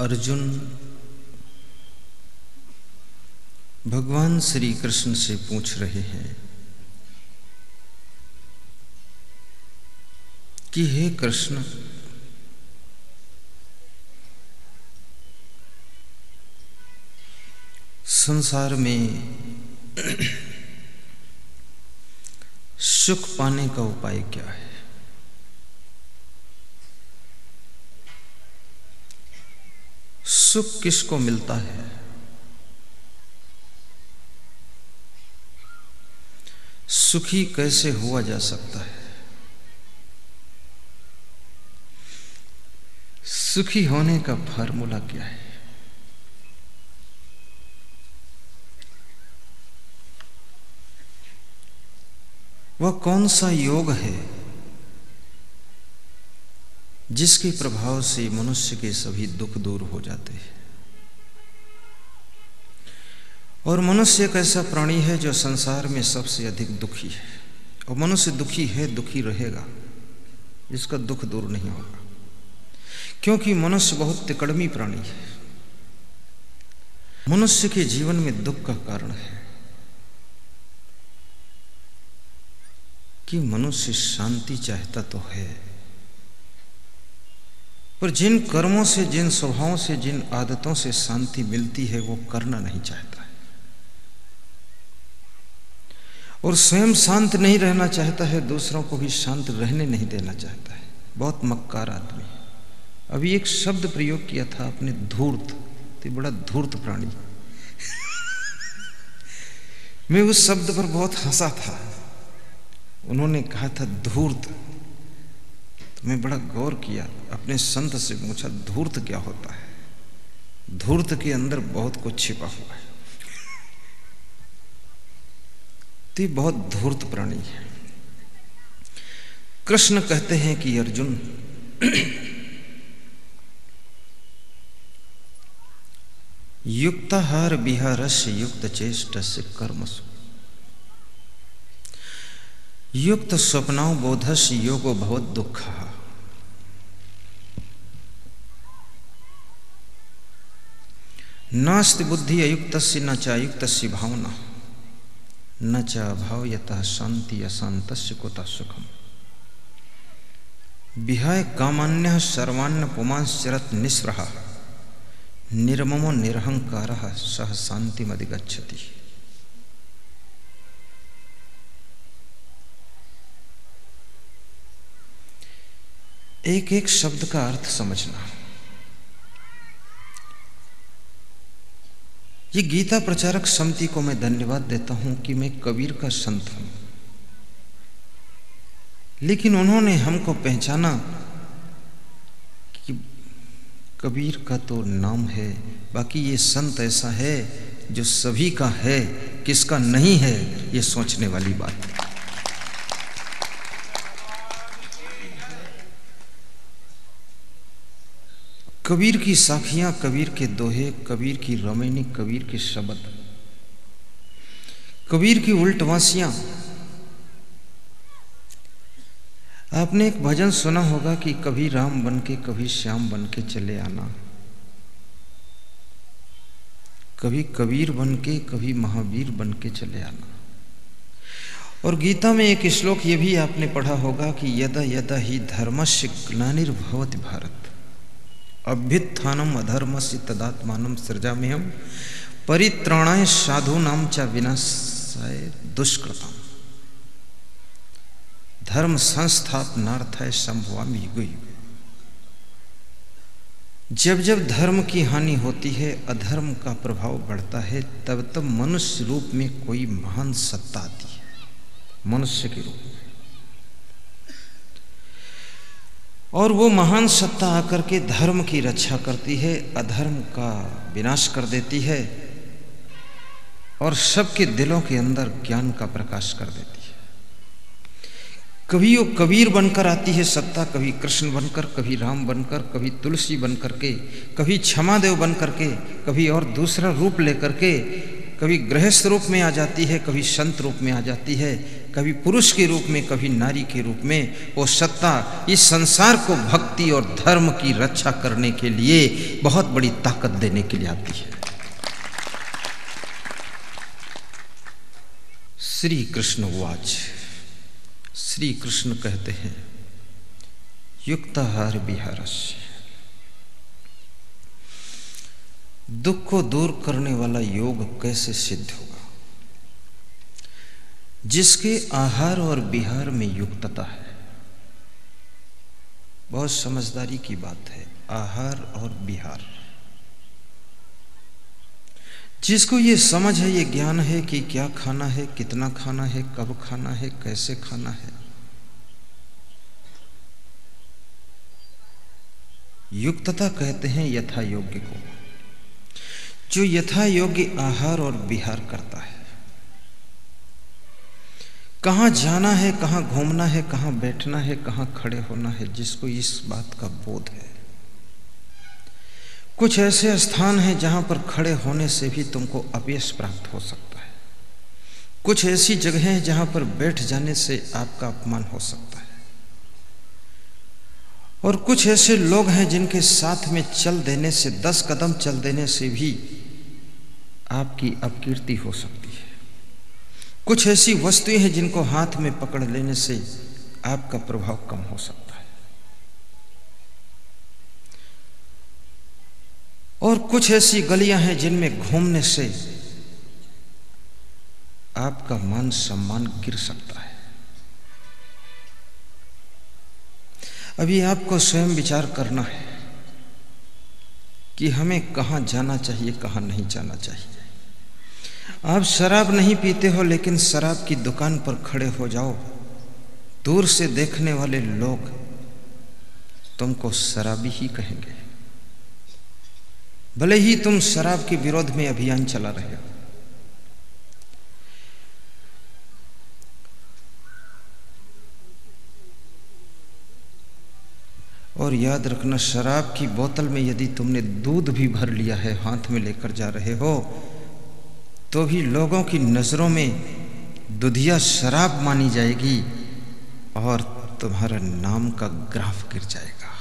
अर्जुन भगवान श्री कृष्ण से पूछ रहे हैं कि हे कृष्ण, संसार में सुख पाने का उपाय क्या है? सुख किसको मिलता है? सुखी कैसे हुआ जा सकता है? सुखी होने का फार्मूला क्या है? वह कौन सा योग है जिसके प्रभाव से मनुष्य के सभी दुख दूर हो जाते हैं? और मनुष्य एक ऐसा प्राणी है जो संसार में सबसे अधिक दुखी है, और मनुष्य दुखी है, दुखी रहेगा, इसका दुख दूर नहीं होगा, क्योंकि मनुष्य बहुत तिकड़मी प्राणी है। मनुष्य के जीवन में दुख का कारण है कि मनुष्य शांति चाहता तो है, पर जिन कर्मों से, जिन स्वभावों से, जिन आदतों से शांति मिलती है वो करना नहीं चाहता है, और स्वयं शांत नहीं रहना चाहता है, दूसरों को भी शांत रहने नहीं देना चाहता है। बहुत मक्कार आदमी है। अभी एक शब्द प्रयोग किया था आपने, धूर्त, तो बड़ा धूर्त प्राणी। मैं उस शब्द पर बहुत हंसा था। उन्होंने कहा था धूर्त, तो मैं बड़ा गौर किया, अपने संत से पूछा धूर्त क्या होता है? धूर्त के अंदर बहुत कुछ छिपा हुआ है। तो ये बहुत धूर्त प्राणी है। कृष्ण कहते हैं कि अर्जुन, युक्ताहार विहारस्य युक्त चेष्टस्य कर्मसु युक्त स्वप्नाओं बोधस्य योगो भवद दुःखः। नास्ति बुद्धि अयुक्तस्य न चायुक्तस्य भावना न च अभावयतः शांति अशांतस्य कुतः सुखम्। विहाय कामान्यः सर्वान् पुमांश्चरत् निःस्पृहः निर्ममो निरहंकारः सः शान्तिमधिगच्छति। एक एक शब्द का अर्थ समझना। ये गीता प्रचारक समिति को मैं धन्यवाद देता हूं कि मैं कबीर का संत हूं, लेकिन उन्होंने हमको पहचाना कि कबीर का तो नाम है, बाकी ये संत ऐसा है जो सभी का है, किसका नहीं है ये सोचने वाली बात है। कबीर की साखियां, कबीर के दोहे, कबीर की रमैनी, कबीर के शब्द, कबीर की उल्टवासियां। आपने एक भजन सुना होगा कि कभी राम बन के कभी श्याम बन के चले आना, कभी कबीर बन के कभी महावीर बन के चले आना। और गीता में एक श्लोक ये भी आपने पढ़ा होगा कि यदा यदा ही धर्मस्य ग्लानिर्भवति भारत अभ्युत्थानम अधर्मस्य तदात्मानं सृजाम्यहं परित्राणाय साधूनां च विनाशाय दुष्कृतम् धर्म संस्थापनार्थाय संभवामि युगे। जब जब धर्म की हानि होती है, अधर्म का प्रभाव बढ़ता है, तब तब मनुष्य रूप में कोई महान सत्ता आती है, मनुष्य के रूप में। और वो महान सत्ता आकर के धर्म की रक्षा करती है, अधर्म का विनाश कर देती है, और सबके दिलों के अंदर ज्ञान का प्रकाश कर देती है। कभी वो कबीर बनकर आती है सत्ता, कभी कृष्ण बनकर, कभी राम बनकर, कभी तुलसी बनकर के, कभी क्षमादेव बनकर के, कभी और दूसरा रूप लेकर के, कभी गृहस्थ रूप में आ जाती है, कभी संत रूप में आ जाती है, कभी पुरुष के रूप में, कभी नारी के रूप में। वो सत्ता इस संसार को भक्ति और धर्म की रक्षा करने के लिए बहुत बड़ी ताकत देने के लिए आती है। श्री कृष्ण वाच, श्री कृष्ण कहते हैं युक्ताहार विहारस्य, दुख को दूर करने वाला योग कैसे सिद्ध होगा? जिसके आहार और विहार में युक्तता है। बहुत समझदारी की बात है, आहार और विहार। जिसको ये समझ है, ये ज्ञान है कि क्या खाना है, कितना खाना है, कब खाना है, कैसे खाना है, युक्तता कहते हैं यथा योग्य को। जो यथा योग्य आहार और विहार करता है, कहाँ जाना है, कहाँ घूमना है, कहाँ बैठना है, कहाँ खड़े होना है, जिसको इस बात का बोध है। कुछ ऐसे स्थान हैं जहाँ पर खड़े होने से भी तुमको अपयश प्राप्त हो सकता है, कुछ ऐसी जगह हैं जहाँ पर बैठ जाने से आपका अपमान हो सकता है, और कुछ ऐसे लोग हैं जिनके साथ में चल देने से, 10 कदम चल देने से भी आपकी अपकीर्ति हो सकती है। कुछ ऐसी वस्तुएं हैं जिनको हाथ में पकड़ लेने से आपका प्रभाव कम हो सकता है, और कुछ ऐसी गलियां हैं जिनमें घूमने से आपका मान सम्मान गिर सकता है। अभी आपको स्वयं विचार करना है कि हमें कहाँ जाना चाहिए, कहाँ नहीं जाना चाहिए। आप शराब नहीं पीते हो, लेकिन शराब की दुकान पर खड़े हो जाओ, दूर से देखने वाले लोग तुमको शराबी ही कहेंगे, भले ही तुम शराब के विरोध में अभियान चला रहे हो। और याद रखना, शराब की बोतल में यदि तुमने दूध भी भर लिया है, हाथ में लेकर जा रहे हो, तो भी लोगों की नज़रों में दुधिया शराब मानी जाएगी और तुम्हारा नाम का ग्राफ गिर जाएगा।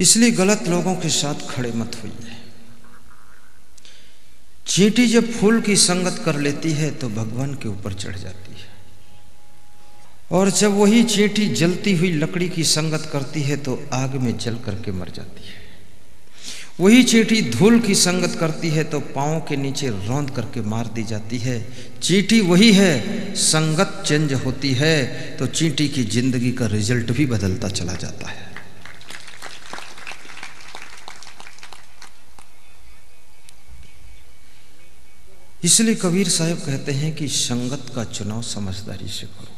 इसलिए गलत लोगों के साथ खड़े मत होइए। चींटी जब फूल की संगत कर लेती है तो भगवान के ऊपर चढ़ जाती है, और जब वही चींटी जलती हुई लकड़ी की संगत करती है तो आग में जल करके मर जाती है। वही चींटी धूल की संगत करती है तो पाँव के नीचे रौंद करके मार दी जाती है। चींटी वही है, संगत चेंज होती है तो चींटी की जिंदगी का रिजल्ट भी बदलता चला जाता है। इसलिए कबीर साहब कहते हैं कि संगत का चुनाव समझदारी से करो।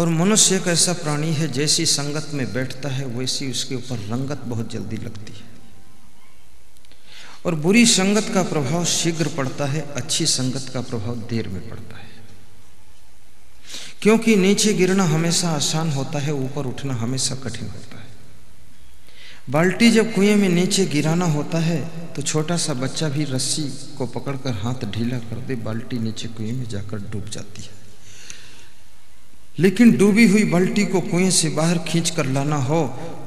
और मनुष्य एक ऐसा प्राणी है, जैसी संगत में बैठता है वैसी उसके ऊपर रंगत बहुत जल्दी लगती है, और बुरी संगत का प्रभाव शीघ्र पड़ता है, अच्छी संगत का प्रभाव देर में पड़ता है। क्योंकि नीचे गिरना हमेशा आसान होता है, ऊपर उठना हमेशा कठिन होता है। बाल्टी जब कुएं में नीचे गिराना होता है तो छोटा सा बच्चा भी रस्सी को पकड़कर हाथ ढीला कर दे, बाल्टी नीचे कुएं में जाकर डूब जाती है। लेकिन डूबी हुई बाल्टी को कुएं से बाहर खींच कर लाना हो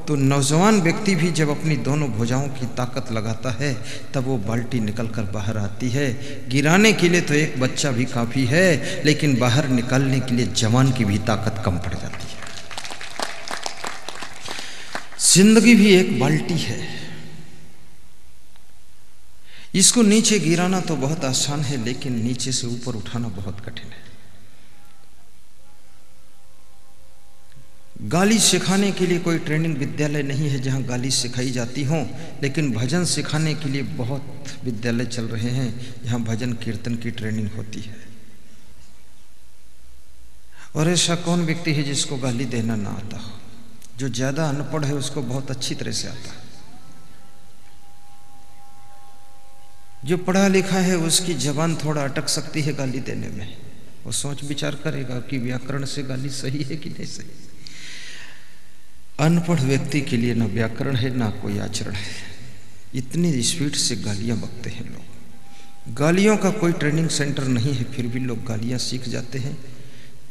तो नौजवान व्यक्ति भी जब अपनी दोनों भुजाओं की ताकत लगाता है तब वो बाल्टी निकल कर बाहर आती है। गिराने के लिए तो एक बच्चा भी काफ़ी है, लेकिन बाहर निकालने के लिए जवान की भी ताकत कम पड़ जाती है। जिंदगी भी एक बाल्टी है, इसको नीचे गिराना तो बहुत आसान है, लेकिन नीचे से ऊपर उठाना बहुत कठिन है। गाली सिखाने के लिए कोई ट्रेनिंग विद्यालय नहीं है जहां गाली सिखाई जाती हो, लेकिन भजन सिखाने के लिए बहुत विद्यालय चल रहे हैं जहां भजन कीर्तन की ट्रेनिंग होती है। और ऐसा कौन व्यक्ति है जिसको गाली देना ना आता हो? जो ज़्यादा अनपढ़ है उसको बहुत अच्छी तरह से आता है, जो पढ़ा लिखा है उसकी जबान थोड़ा अटक सकती है गाली देने में। वो सोच विचार करेगा कि व्याकरण से गाली सही है कि नहीं सही। अनपढ़ व्यक्ति के लिए ना व्याकरण है, ना कोई आचरण है। इतने स्पीड से गालियाँ बकते हैं लोग। गालियों का कोई ट्रेनिंग सेंटर नहीं है, फिर भी लोग गालियाँ सीख जाते हैं।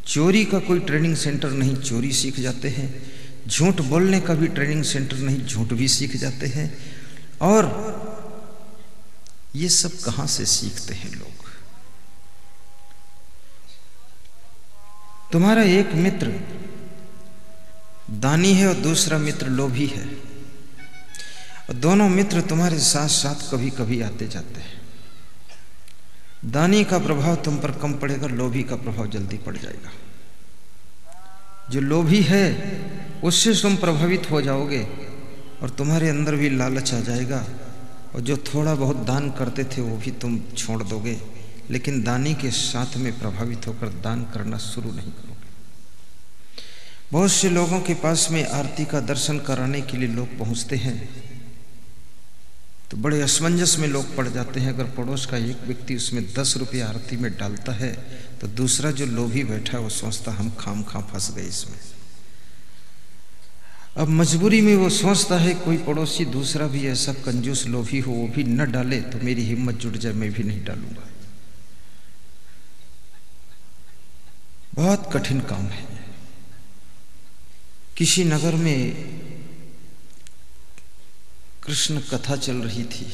चोरी का कोई ट्रेनिंग सेंटर नहीं, चोरी सीख जाते हैं। झूठ बोलने का भी ट्रेनिंग सेंटर नहीं, झूठ भी सीख जाते हैं। और ये सब कहाँ से सीखते हैं लोग? तुम्हारा एक मित्र दानी है और दूसरा मित्र लोभी है, और दोनों मित्र तुम्हारे साथ साथ कभी कभी आते जाते हैं। दानी का प्रभाव तुम पर कम पड़ेगा, लोभी का प्रभाव जल्दी पड़ जाएगा। जो लोभी है उससे तुम प्रभावित हो जाओगे और तुम्हारे अंदर भी लालच आ जाएगा, और जो थोड़ा बहुत दान करते थे वो भी तुम छोड़ दोगे, लेकिन दानी के साथ में प्रभावित होकर दान करना शुरू नहीं करोगे। बहुत से लोगों के पास में आरती का दर्शन कराने के लिए लोग पहुंचते हैं तो बड़े असमंजस में लोग पड़ जाते हैं। अगर पड़ोस का एक व्यक्ति उसमें 10 रुपये आरती में डालता है तो दूसरा जो लोभी बैठा है वो सोचता हम खाम खा फंस गए इसमें। अब मजबूरी में वो सोचता है कोई पड़ोसी दूसरा भी ऐसा कंजूस लोभी हो वो भी न डाले तो मेरी हिम्मत जुट जाए, मैं भी नहीं डालूंगा। बहुत कठिन काम है। किसी नगर में कृष्ण कथा चल रही थी।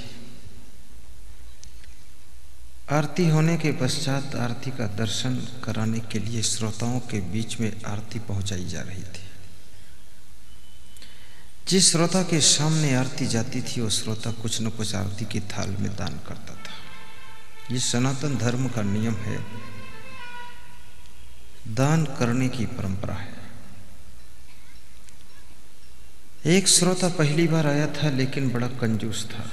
आरती होने के पश्चात आरती का दर्शन कराने के लिए श्रोताओं के बीच में आरती पहुंचाई जा रही थी। जिस श्रोता के सामने आरती जाती थी वो श्रोता कुछ न कुछ आरती की थाल में दान करता था। ये सनातन धर्म का नियम है, दान करने की परंपरा है। एक श्रोता पहली बार आया था लेकिन बड़ा कंजूस था।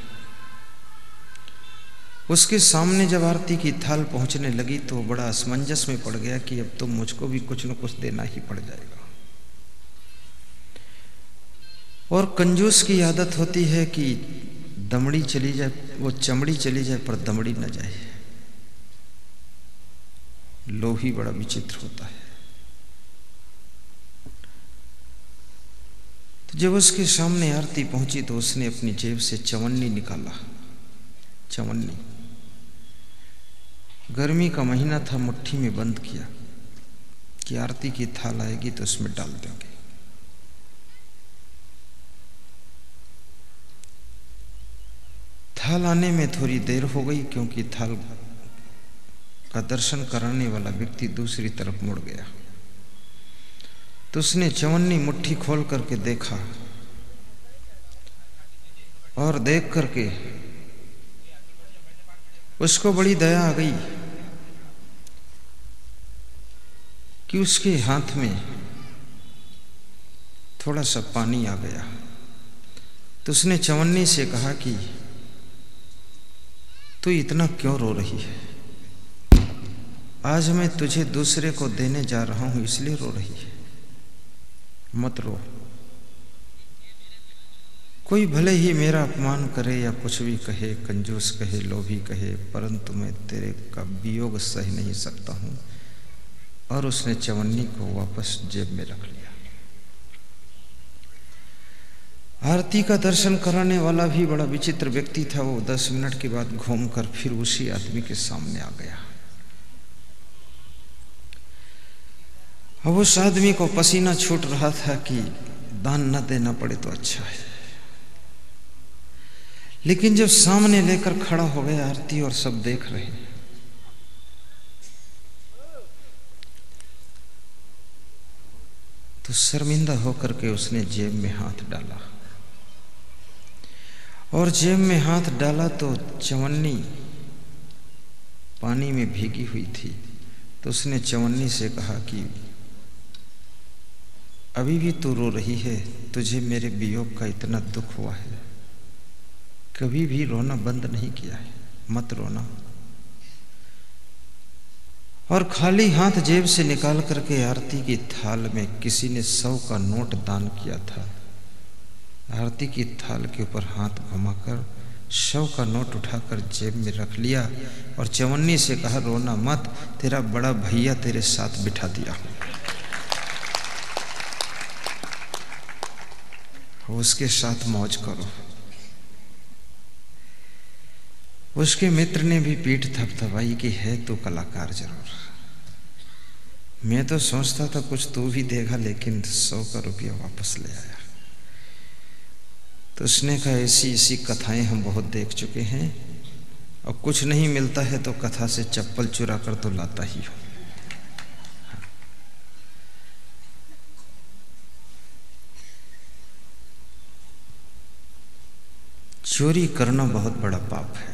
उसके सामने जब आरती की थाल पहुंचने लगी तो बड़ा असमंजस में पड़ गया कि अब तो मुझको भी कुछ न कुछ देना ही पड़ जाएगा। और कंजूस की आदत होती है कि दमड़ी चली जाए, वो चमड़ी चली जाए पर दमड़ी न जाए। लोभी बड़ा विचित्र होता है। जब उसके सामने आरती पहुंची तो उसने अपनी जेब से चवन्नी निकाला। चवन्नी, गर्मी का महीना था, मुट्ठी में बंद किया कि आरती की थाल आएगी तो उसमें डाल देंगे। थाल आने में थोड़ी देर हो गई क्योंकि थाल का दर्शन कराने वाला व्यक्ति दूसरी तरफ मुड़ गया। तो उसने चवन्नी मुट्ठी खोल करके देखा और देख करके उसको बड़ी दया आ गई कि उसके हाथ में थोड़ा सा पानी आ गया। तो उसने चवन्नी से कहा कि तू इतना क्यों रो रही है? आज मैं तुझे दूसरे को देने जा रहा हूं इसलिए रो रही है, मत रो। कोई भले ही मेरा अपमान करे या कुछ भी कहे, कंजूस कहे, लोभी कहे, परंतु मैं तेरे का वियोग सह नहीं सकता हूँ। और उसने चवन्नी को वापस जेब में रख लिया। आरती का दर्शन कराने वाला भी बड़ा विचित्र व्यक्ति था। वो 10 मिनट के बाद घूम कर फिर उसी आदमी के सामने आ गया। अब उस आदमी को पसीना छूट रहा था कि दान न देना पड़े तो अच्छा है, लेकिन जब सामने लेकर खड़ा हो गया आरती और सब देख रहे हैं, तो शर्मिंदा होकर के उसने जेब में हाथ डाला। और जेब में हाथ डाला तो चवन्नी पानी में भीगी हुई थी। तो उसने चवन्नी से कहा कि अभी भी तू रो रही है, तुझे मेरे वियोग का इतना दुख हुआ है, कभी भी रोना बंद नहीं किया है, मत रोना। और खाली हाथ जेब से निकाल करके आरती की थाल में किसी ने 100 का नोट दान किया था। आरती की थाल के ऊपर हाथ घुमाकर 100 का नोट उठाकर जेब में रख लिया और चवन्नी से कहा रोना मत, तेरा बड़ा भैया तेरे साथ बिठा दिया। उसके साथ मौज करो। उसके मित्र ने भी पीठ थपथपाई कि है तो कलाकार जरूर। मैं तो सोचता था कुछ तू भी देगा, लेकिन 100 का रुपया वापस ले आया। तो उसने कहा ऐसी ऐसी कथाएं हम बहुत देख चुके हैं, और कुछ नहीं मिलता है तो कथा से चप्पल चुरा कर तो लाता ही हो। चोरी करना बहुत बड़ा पाप है,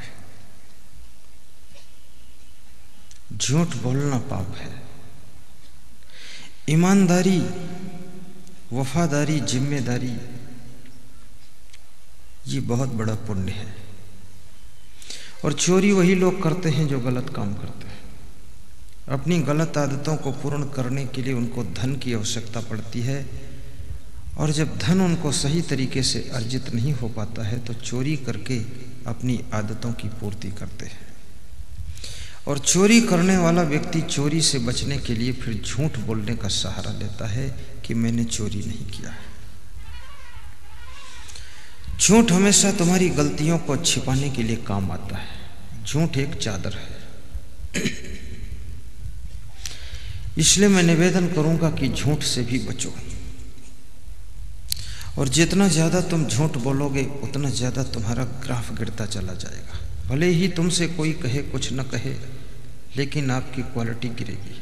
झूठ बोलना पाप है। ईमानदारी, वफादारी, जिम्मेदारी, ये बहुत बड़ा पुण्य है। और चोरी वही लोग करते हैं जो गलत काम करते हैं। अपनी गलत आदतों को पूर्ण करने के लिए उनको धन की आवश्यकता पड़ती है, और जब धन उनको सही तरीके से अर्जित नहीं हो पाता है तो चोरी करके अपनी आदतों की पूर्ति करते हैं। और चोरी करने वाला व्यक्ति चोरी से बचने के लिए फिर झूठ बोलने का सहारा लेता है कि मैंने चोरी नहीं किया। झूठ हमेशा तुम्हारी गलतियों को छिपाने के लिए काम आता है। झूठ एक चादर है। इसलिए मैं निवेदन करूंगा कि झूठ से भी बचो, और जितना ज़्यादा तुम झूठ बोलोगे उतना ज़्यादा तुम्हारा ग्राफ गिरता चला जाएगा। भले ही तुमसे कोई कहे कुछ न कहे, लेकिन आपकी क्वालिटी गिरेगी।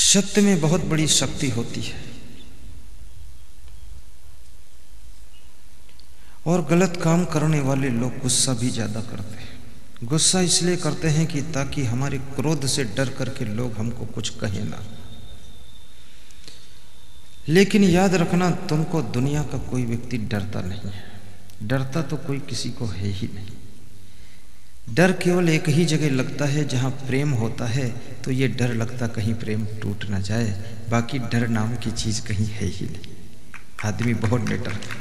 सत्य में बहुत बड़ी शक्ति होती है, और गलत काम करने वाले लोग गुस्सा भी ज़्यादा करते हैं। गुस्सा इसलिए करते हैं कि ताकि हमारे क्रोध से डर करके लोग हमको कुछ कहें ना। लेकिन याद रखना, तुमको दुनिया का कोई व्यक्ति डरता नहीं है। डरता तो कोई किसी को है ही नहीं। डर केवल एक ही जगह लगता है, जहाँ प्रेम होता है तो ये डर लगता कहीं प्रेम टूट ना जाए। बाकी डर नाम की चीज़ कहीं है ही नहीं। आदमी बहुत बेटर है।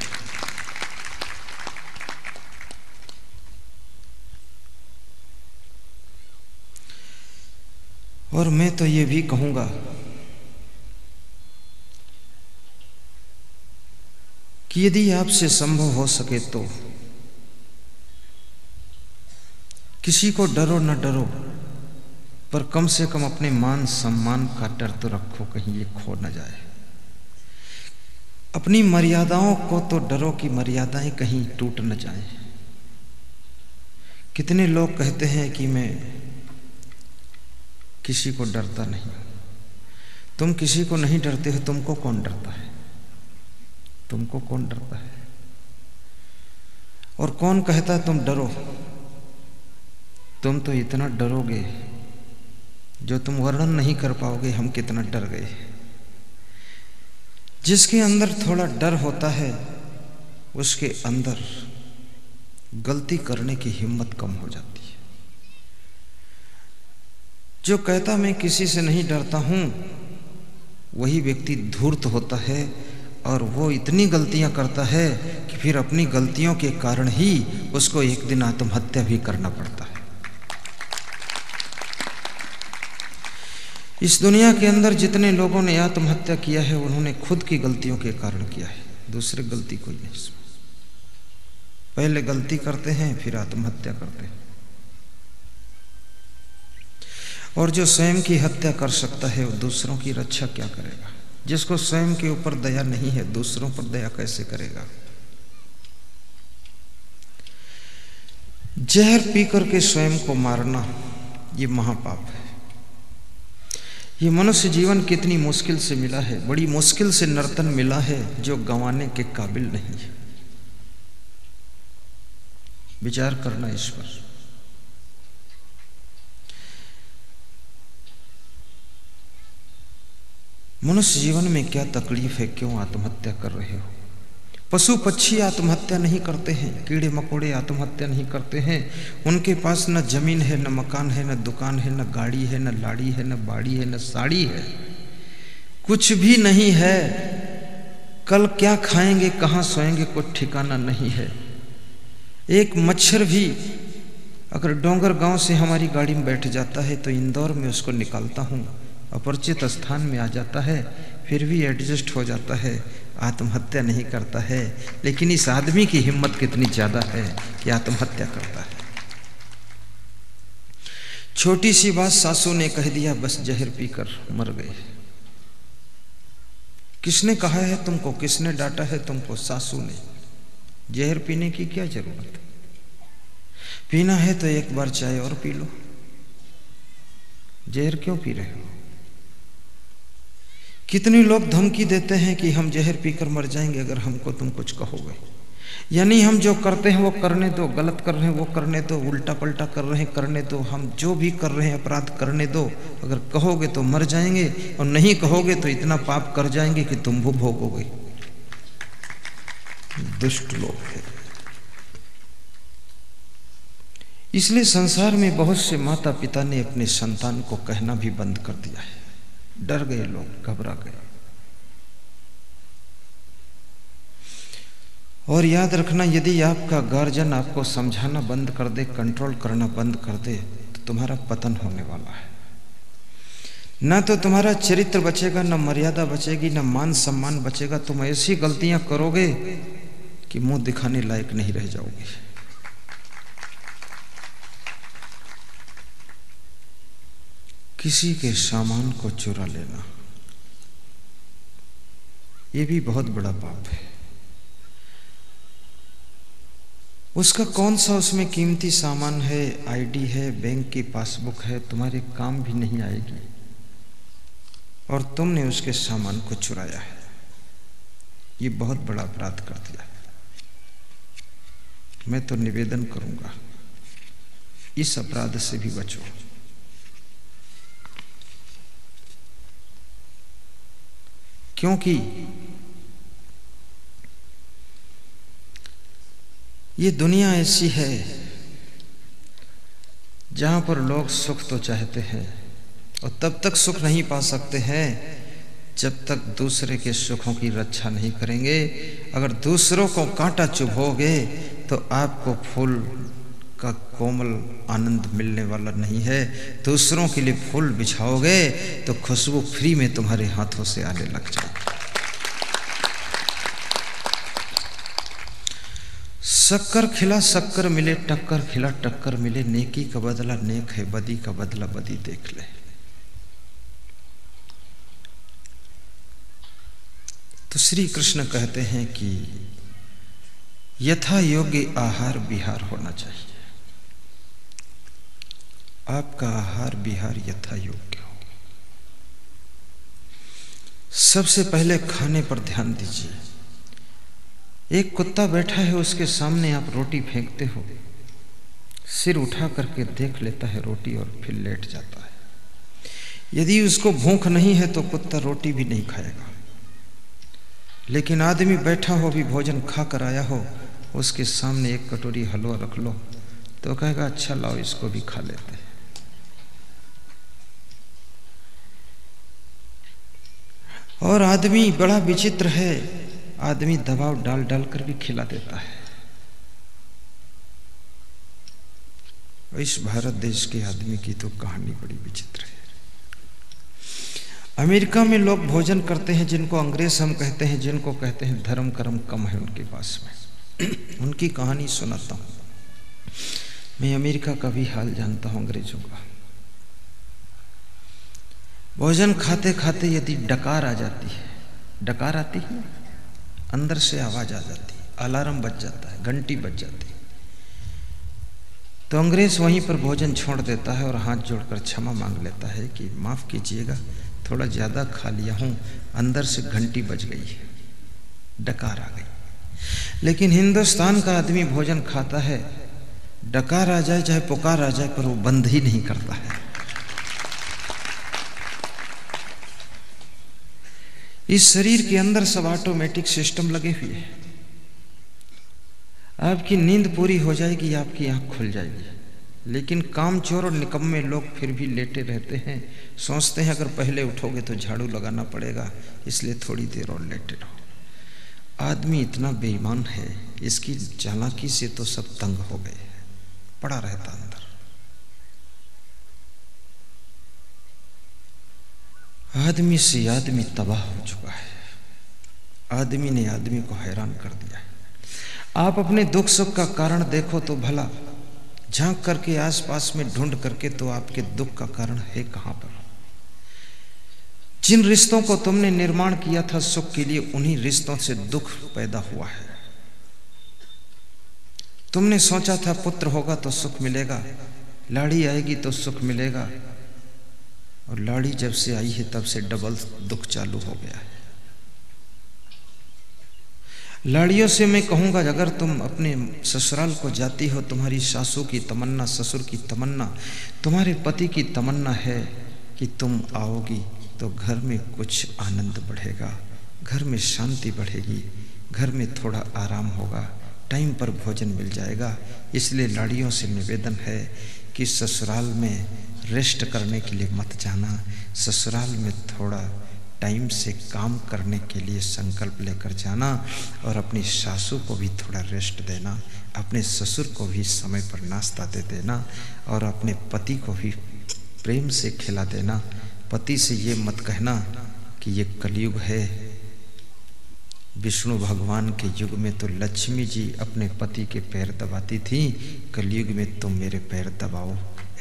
और मैं तो ये भी कहूँगा कि यदि आपसे संभव हो सके तो किसी को डरो ना डरो, पर कम से कम अपने मान सम्मान का डर तो रखो, कहीं ये खो ना जाए। अपनी मर्यादाओं को तो डरो कि मर्यादाएं कहीं टूट न जाए। कितने लोग कहते हैं कि मैं किसी को डरता नहीं। तुम किसी को नहीं डरते हो, तुमको कौन डरता है? तुमको कौन डरता है? और कौन कहता है तुम डरो? तुम तो इतना डरोगे जो तुम वर्णन नहीं कर पाओगे हम कितना डर गए। जिसके अंदर थोड़ा डर होता है उसके अंदर गलती करने की हिम्मत कम हो जाती है। जो कहता मैं किसी से नहीं डरता हूँ, वही व्यक्ति धूर्त होता है, और वो इतनी गलतियां करता है कि फिर अपनी गलतियों के कारण ही उसको एक दिन आत्महत्या भी करना पड़ता है। इस दुनिया के अंदर जितने लोगों ने आत्महत्या किया है उन्होंने खुद की गलतियों के कारण किया है, दूसरे गलती कोई नहीं। पहले गलती करते हैं फिर आत्महत्या करते हैं। और जो स्वयं की हत्या कर सकता है वो दूसरों की रक्षा क्या करेगा? जिसको स्वयं के ऊपर दया नहीं है दूसरों पर दया कैसे करेगा? जहर पी करके स्वयं को मारना ये महापाप है। ये मनुष्य जीवन कितनी मुश्किल से मिला है, बड़ी मुश्किल से नर्तन मिला है, जो गंवाने के काबिल नहीं है। विचार करना इस पर। मनुष्य जीवन में क्या तकलीफ है, क्यों आत्महत्या कर रहे हो? पशु पक्षी आत्महत्या नहीं करते हैं, कीड़े मकोड़े आत्महत्या नहीं करते हैं। उनके पास न जमीन है, न मकान है, न दुकान है, न गाड़ी है, न लाड़ी है, न बाड़ी है, न साड़ी है, कुछ भी नहीं है। कल क्या खाएंगे, कहाँ सोएंगे, कुछ ठिकाना नहीं है। एक मच्छर भी अगर डोंगर गाँव से हमारी गाड़ी में बैठ जाता है तो इंदौर में उसको निकालता हूँ, अपरिचित स्थान में आ जाता है, फिर भी एडजस्ट हो जाता है, आत्महत्या नहीं करता है। लेकिन इस आदमी की हिम्मत कितनी ज़्यादा है कि आत्महत्या करता है। छोटी सी बात सासू ने कह दिया, बस जहर पीकर मर गए। किसने कहा है तुमको, किसने डांटा है तुमको? सासू ने। जहर पीने की क्या जरूरत, पीना है तो एक बार चाय और पी लो, जहर क्यों पी रहे हो? कितने लोग धमकी देते हैं कि हम जहर पीकर मर जाएंगे अगर हमको तुम कुछ कहोगे। यानी हम जो करते हैं वो करने दो, गलत कर रहे हैं वो करने दो, उल्टा पल्टा कर रहे हैं करने दो, हम जो भी कर रहे हैं अपराध करने दो। अगर कहोगे तो मर जाएंगे और नहीं कहोगे तो इतना पाप कर जाएंगे कि तुम भी भोगोगे। दुष्ट लोग हैं। इसलिए संसार में बहुत से माता पिता ने अपने संतान को कहना भी बंद कर दिया है। डर गए लोग, घबरा गए। और याद रखना, यदि आपका गार्जियन आपको समझाना बंद कर दे, कंट्रोल करना बंद कर दे, तो तुम्हारा पतन होने वाला है। ना तो तुम्हारा चरित्र बचेगा, ना मर्यादा बचेगी, ना मान सम्मान बचेगा। तुम ऐसी गलतियां करोगे कि मुंह दिखाने लायक नहीं रह जाओगे। किसी के सामान को चुरा लेना ये भी बहुत बड़ा पाप है। उसका कौन सा उसमें कीमती सामान है, आईडी है, बैंक की पासबुक है, तुम्हारे काम भी नहीं आएगी और तुमने उसके सामान को चुराया है, ये बहुत बड़ा अपराध कर दिया है। मैं तो निवेदन करूंगा, इस अपराध से भी बचो। क्योंकि ये दुनिया ऐसी है जहां पर लोग सुख तो चाहते हैं और तब तक सुख नहीं पा सकते हैं जब तक दूसरे के सुखों की रक्षा नहीं करेंगे। अगर दूसरों को कांटा चुभोगे तो आपको फूल का कोमल आनंद मिलने वाला नहीं है। दूसरों के लिए फूल बिछाओगे तो खुशबू फ्री में तुम्हारे हाथों से आने लग जाएगी। शक्कर खिला शक्कर मिले, टक्कर खिला टक्कर मिले। नेकी का बदला नेक है, बदी का बदला बदी देख ले। तो श्री कृष्ण कहते हैं कि यथा योग्य आहार विहार होना चाहिए। आपका आहार विहार यथा योग्य हो। सबसे पहले खाने पर ध्यान दीजिए। एक कुत्ता बैठा है, उसके सामने आप रोटी फेंकते हो, सिर उठा करके देख लेता है रोटी और फिर लेट जाता है। यदि उसको भूख नहीं है तो कुत्ता रोटी भी नहीं खाएगा। लेकिन आदमी बैठा हो, भी भोजन खा कर आया हो, उसके सामने एक कटोरी हलवा रख लो तो कहेगा अच्छा लाओ इसको भी खा लेते हैं। और आदमी बड़ा विचित्र है, आदमी दबाव डाल डाल कर भी खिला देता है। इस भारत देश के आदमी की तो कहानी बड़ी विचित्र है। अमेरिका में लोग भोजन करते हैं, जिनको अंग्रेज हम कहते हैं, जिनको कहते हैं धर्म कर्म कम है उनके पास में। उनकी कहानी सुनाता हूँ। मैं अमेरिका का भी हाल जानता हूँ, अंग्रेजों का। भोजन खाते खाते यदि डकार आ जाती है, डकार आती है, अंदर से आवाज आ जाती है, अलार्म बज जाता है, घंटी बज जाती है, तो अंग्रेज वहीं पर भोजन छोड़ देता है और हाथ जोड़कर क्षमा मांग लेता है कि माफ कीजिएगा थोड़ा ज़्यादा खा लिया हूँ, अंदर से घंटी बज गई है, डकार आ गई। लेकिन हिंदुस्तान का आदमी भोजन खाता है, डकार आ जाए चाहे पुकार आ जाए पर वो बंद ही नहीं करता है। इस शरीर के अंदर सब ऑटोमेटिक सिस्टम लगे हुए हैं। आपकी नींद पूरी हो जाएगी, आपकी आंख खुल जाएगी। लेकिन कामचोर और निकम्मे लोग फिर भी लेटे रहते हैं, सोचते हैं अगर पहले उठोगे तो झाड़ू लगाना पड़ेगा, इसलिए थोड़ी देर और लेटे रहो। आदमी इतना बेईमान है, इसकी चालाकी से तो सब तंग हो गए, पड़ा रहता अंदर। आदमी से आदमी तबाह हो चुका है। आदमी ने आदमी को हैरान कर दिया है। आप अपने दुख सुख का कारण देखो तो भला झांक करके आसपास में ढूंढ करके तो आपके दुख का कारण है कहां पर। जिन रिश्तों को तुमने निर्माण किया था सुख के लिए, उन्हीं रिश्तों से दुख पैदा हुआ है। तुमने सोचा था पुत्र होगा तो सुख मिलेगा, लाड़ी आएगी तो सुख मिलेगा, और लाड़ी जब से आई है तब से डबल दुख चालू हो गया है। लाड़ियों से मैं कहूँगा, अगर तुम अपने ससुराल को जाती हो, तुम्हारी सासू की तमन्ना, ससुर की तमन्ना, तुम्हारे पति की तमन्ना है कि तुम आओगी तो घर में कुछ आनंद बढ़ेगा, घर में शांति बढ़ेगी, घर में थोड़ा आराम होगा, टाइम पर भोजन मिल जाएगा। इसलिए लाड़ियों से निवेदन है कि ससुराल में रेस्ट करने के लिए मत जाना, ससुराल में थोड़ा टाइम से काम करने के लिए संकल्प लेकर जाना, और अपनी सासू को भी थोड़ा रेस्ट देना, अपने ससुर को भी समय पर नाश्ता दे देना, और अपने पति को भी प्रेम से खिला देना। पति से ये मत कहना कि ये कलयुग है, विष्णु भगवान के युग में तो लक्ष्मी जी अपने पति के पैर दबाती थी, कलयुग में तुम मेरे पैर दबाओ,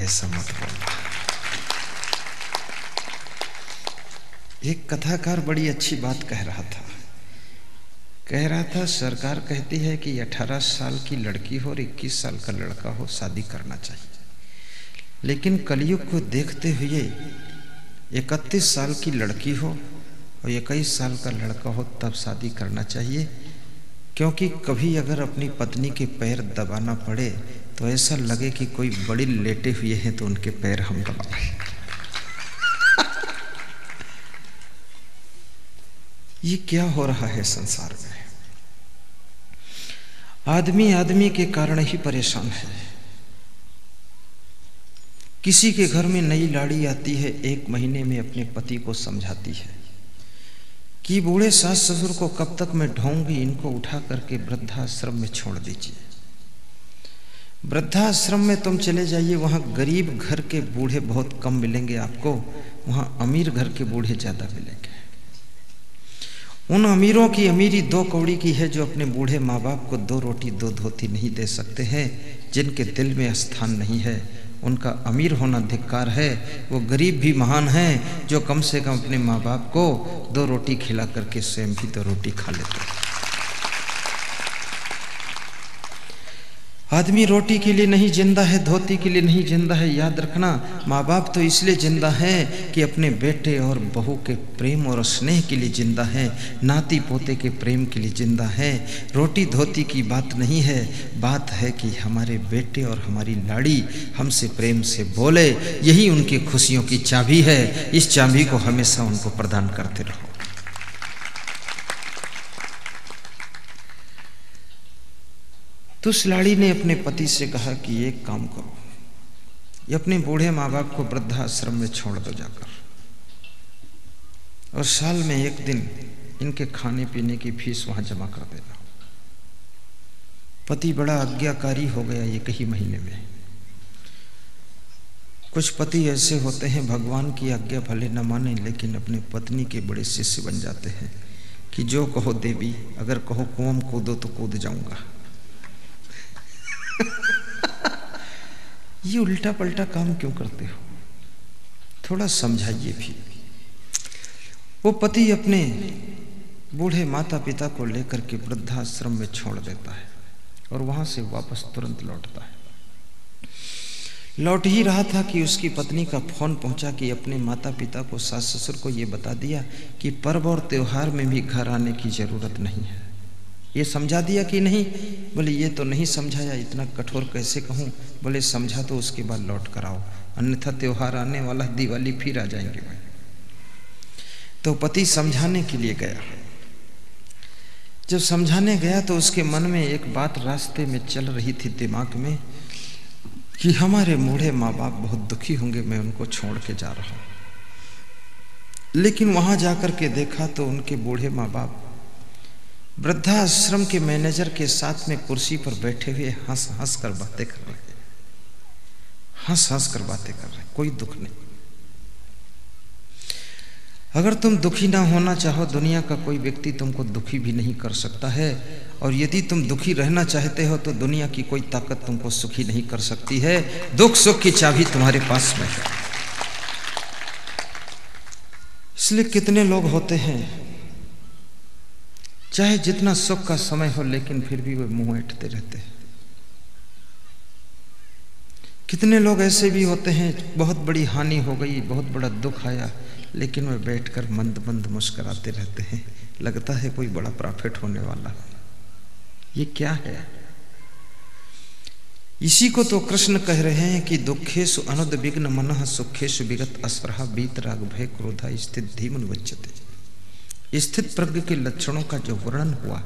ऐसा मत बोलना। एक कथाकार बड़ी अच्छी बात कह रहा था, सरकार कहती है कि 18 साल की लड़की हो और 21 साल का लड़का हो, शादी करना चाहिए। लेकिन कलयुग को देखते हुए 31 साल की लड़की हो और 21 साल का लड़का हो तब शादी करना चाहिए, क्योंकि कभी अगर अपनी पत्नी के पैर दबाना पड़े तो ऐसा लगे कि कोई बड़ी लेटे हुए हैं तो उनके पैर हम दबा रहे हैं। ये क्या हो रहा है संसार में? आदमी आदमी के कारण ही परेशान है। किसी के घर में नई लाड़ी आती है, 1 महीने में अपने पति को समझाती है कि बूढ़े सास ससुर को कब तक मैं ढोऊंगी, इनको उठा करके वृद्धाश्रम में छोड़ दीजिए। वृद्धाश्रम में तुम चले जाइए, वहाँ गरीब घर के बूढ़े बहुत कम मिलेंगे आपको, वहाँ अमीर घर के बूढ़े ज़्यादा मिलेंगे। उन अमीरों की अमीरी 2 कौड़ी की है जो अपने बूढ़े माँ बाप को 2 रोटी 2 धोती नहीं दे सकते हैं, जिनके दिल में स्थान नहीं है, उनका अमीर होना धिक्कार है। वो गरीब भी महान हैं जो कम से कम अपने माँ बाप को 2 रोटी खिला करके स्वयं भी 2 रोटी खा लेते हैं। आदमी रोटी के लिए नहीं जिंदा है, धोती के लिए नहीं जिंदा है। याद रखना, माँ बाप तो इसलिए जिंदा है कि अपने बेटे और बहू के प्रेम और स्नेह के लिए जिंदा है, नाती पोते के प्रेम के लिए जिंदा है। रोटी धोती की बात नहीं है, बात है कि हमारे बेटे और हमारी लाड़ी हमसे प्रेम से बोले, यही उनकी खुशियों की चाबी है। इस चाबी को हमेशा उनको प्रदान करते रहो। तो उस लाड़ी ने अपने पति से कहा कि एक काम करो, ये अपने बूढ़े माँ बाप को वृद्धाश्रम में छोड़ दो जाकर, और साल में 1 दिन इनके खाने पीने की फीस वहाँ जमा कर देना। पति बड़ा आज्ञाकारी हो गया 1 ही महीने में। कुछ पति ऐसे होते हैं भगवान की आज्ञा भले न माने, लेकिन अपने पत्नी के बड़े शिष्य बन जाते हैं कि जो कहो देवी, अगर कहो कुआं कूदो तो कूद जाऊंगा। ये उल्टा पल्टा काम क्यों करते हो? थोड़ा समझाइए भी। वो पति अपने बूढ़े माता पिता को लेकर के वृद्धाश्रम में छोड़ देता है और वहां से वापस तुरंत लौटता है। लौट ही रहा था कि उसकी पत्नी का फोन पहुंचा कि अपने माता पिता को, सास ससुर को ये बता दिया कि पर्व और त्योहार में भी घर आने की जरूरत नहीं है। ये समझा दिया कि नहीं? बोले ये तो नहीं समझाया, इतना कठोर कैसे कहूँ। बोले समझा तो उसके बाद लौट कर आओ, अन्यथा त्योहार आने वाला, दिवाली फिर आ जाएंगे। तो पति समझाने के लिए गया। जब समझाने गया तो उसके मन में एक बात रास्ते में चल रही थी दिमाग में कि हमारे बूढ़े माँ बाप बहुत दुखी होंगे, मैं उनको छोड़ के जा रहा हूँ। लेकिन वहाँ जा कर के देखा तो उनके बूढ़े माँ बाप वृद्धाश्रम के मैनेजर के साथ में कुर्सी पर बैठे हुए हंस हंस कर बातें कर रहे हैं, कोई दुख नहीं। अगर तुम दुखी ना होना चाहो, दुनिया का कोई व्यक्ति तुमको दुखी भी नहीं कर सकता है, और यदि तुम दुखी रहना चाहते हो तो दुनिया की कोई ताकत तुमको सुखी नहीं कर सकती है। दुख सुख की चाबी तुम्हारे पास में है। इसलिए कितने लोग होते हैं, चाहे जितना सुख का समय हो लेकिन फिर भी वे मुंह ऐंठते रहते हैं। कितने लोग ऐसे भी होते हैं, बहुत बड़ी हानि हो गई, बहुत बड़ा दुख आया, लेकिन वे बैठकर मंद मंद मुस्कराते रहते हैं, लगता है कोई बड़ा प्रॉफिट होने वाला है। ये क्या है? इसी को तो कृष्ण कह रहे हैं कि दुखेषु अनुद्विग्न मनः सुखेषु विगत असरः वीतराग भय क्रोधा स्थित धीमन वच्यते। स्थित प्रज्ञ के लक्षणों का जो वर्णन हुआ,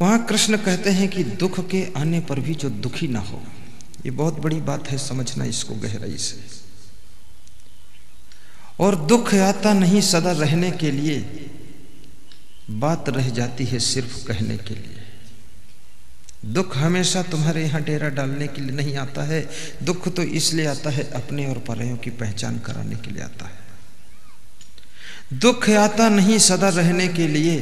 वहां कृष्ण कहते हैं कि दुख के आने पर भी जो दुखी ना हो। ये बहुत बड़ी बात है, समझना इसको गहराई से। और दुख आता नहीं सदा रहने के लिए, बात रह जाती है सिर्फ कहने के लिए। दुख हमेशा तुम्हारे यहाँ डेरा डालने के लिए नहीं आता है। दुख तो इसलिए आता है, अपने और परायों की पहचान कराने के लिए आता है। दुख आता नहीं सदा रहने के लिए,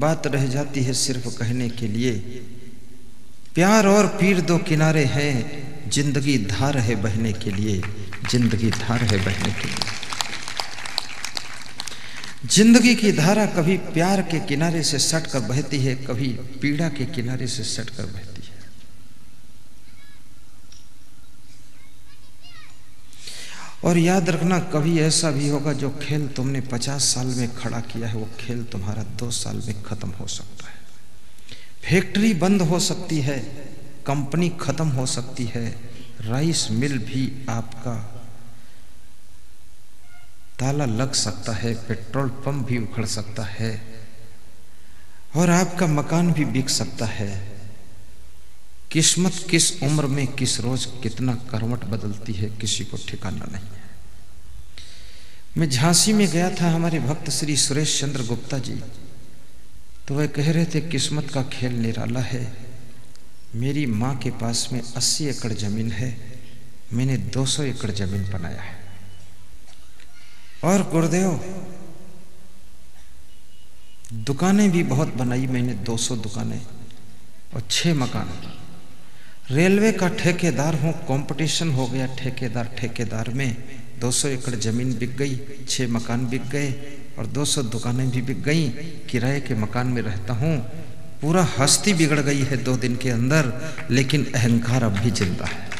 बात रह जाती है सिर्फ कहने के लिए। प्यार और पीर दो किनारे हैं, जिंदगी धार है बहने के लिए, जिंदगी धार है बहने के लिए। जिंदगी की धारा कभी प्यार के किनारे से सटकर बहती है, कभी पीड़ा के किनारे से सटकर बहती है। और याद रखना, कभी ऐसा भी होगा जो खेल तुमने 50 साल में खड़ा किया है, वो खेल तुम्हारा 2 साल में खत्म हो सकता है। फैक्ट्री बंद हो सकती है, कंपनी खत्म हो सकती है, राइस मिल भी आपका ताला लग सकता है, पेट्रोल पंप भी उखड़ सकता है, और आपका मकान भी बिक सकता है। किस्मत किस उम्र में किस रोज कितना करवट बदलती है, किसी को ठिकाना नहीं है। मैं झांसी में गया था, हमारे भक्त श्री सुरेश चंद्र गुप्ता जी, तो वह कह रहे थे किस्मत का खेल निराला है। मेरी माँ के पास में 80 एकड़ जमीन है, मैंने 200 एकड़ जमीन बनाया है। और गुरुदेव, दुकानें भी बहुत बनाई, मैंने 200 दुकानें और 6 मकान। रेलवे का ठेकेदार हूँ, कंपटीशन हो गया ठेकेदार में। 200 एकड़ जमीन बिक गई, 6 मकान बिक गए और 200 दुकानें भी बिक गई। किराए के मकान में रहता हूँ, पूरा हस्ती बिगड़ गई है 2 दिन के अंदर, लेकिन अहंकार अब भी जिंदा है।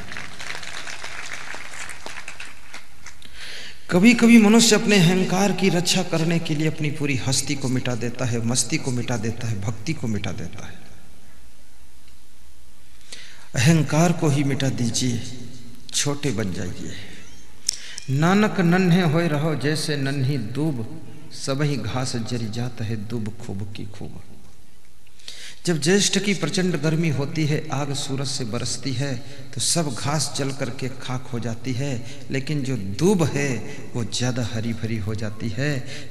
कभी कभी मनुष्य अपने अहंकार की रक्षा करने के लिए अपनी पूरी हस्ती को मिटा देता है, मस्ती को मिटा देता है, भक्ति को मिटा देता है। अहंकार को ही मिटा दीजिए, छोटे बन जाइए। नानक नन्हे होए रहो जैसे नन्ही दूब, सबही घास जरी जात है दूब खूब की खूब। जब ज्येष्ठ की प्रचंड गर्मी होती है, आग सूरज से बरसती है, तो सब घास जल करके खाक हो जाती है, लेकिन जो दूब है वो ज़्यादा हरी भरी हो जाती है।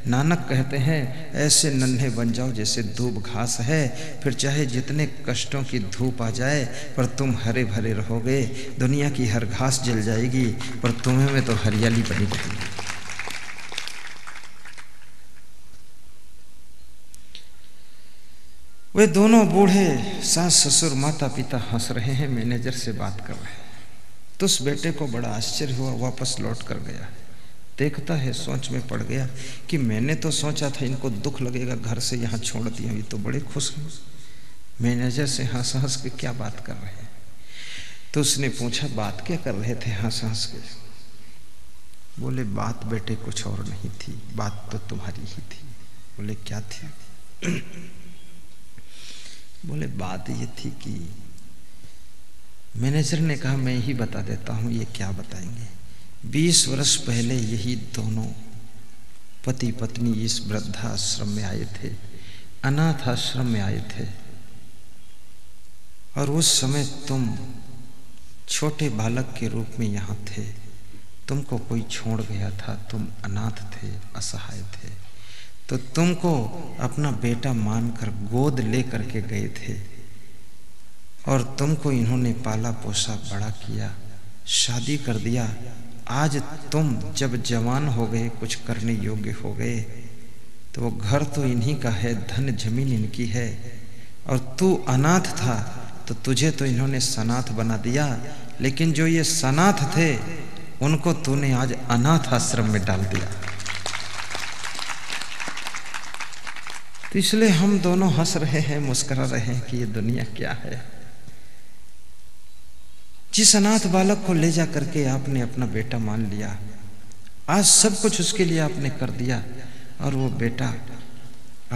नानक कहते हैं ऐसे नन्हे बन जाओ जैसे दूब घास है, फिर चाहे जितने कष्टों की धूप आ जाए पर तुम हरे भरे रहोगे। दुनिया की हर घास जल जाएगी पर तुम्हें में तो हरियाली बनी रहेगी। वे दोनों बूढ़े, सास ससुर माता पिता हंस रहे हैं, मैनेजर से बात कर रहे हैं। तो उस बेटे को बड़ा आश्चर्य हुआ, वापस लौट कर गया। देखता है, सोच में पड़ गया कि मैंने तो सोचा था इनको दुख लगेगा, घर से यहाँ छोड़ दिया, ये तो बड़े खुश हैं। मैनेजर से हंस हंस के क्या बात कर रहे हैं? तो उसने पूछा बात क्या कर रहे थे हंस हंस के? बोले बात बेटे कुछ और नहीं थी, बात तो तुम्हारी ही थी। बोले क्या थी? बोले बात ये थी कि मैनेजर ने कहा मैं ही बता देता हूँ, ये क्या बताएंगे। 20 वर्ष पहले यही दोनों पति पत्नी इस वृद्धाश्रम में आए थे, अनाथ आश्रम में आए थे, और उस समय तुम छोटे बालक के रूप में यहाँ थे। तुमको कोई छोड़ गया था, तुम अनाथ थे, असहाय थे, तो तुमको अपना बेटा मानकर गोद ले करके गए थे, और तुमको इन्होंने पाला पोसा बड़ा किया, शादी कर दिया, आज तुम जब जवान हो गए, कुछ करने योग्य हो गए, तो वो घर तो इन्हीं का है, धन जमीन इनकी है, और तू अनाथ था तो तुझे तो इन्होंने सनाथ बना दिया, लेकिन जो ये सनाथ थे उनको तूने आज अनाथ आश्रम में डाल दिया। तो इसलिए हम दोनों हंस रहे हैं, मुस्कुरा रहे हैं कि ये दुनिया क्या है। जिस अनाथ बालक को ले जा करके आपने अपना बेटा मान लिया, आज सब कुछ उसके लिए आपने कर दिया, और वो बेटा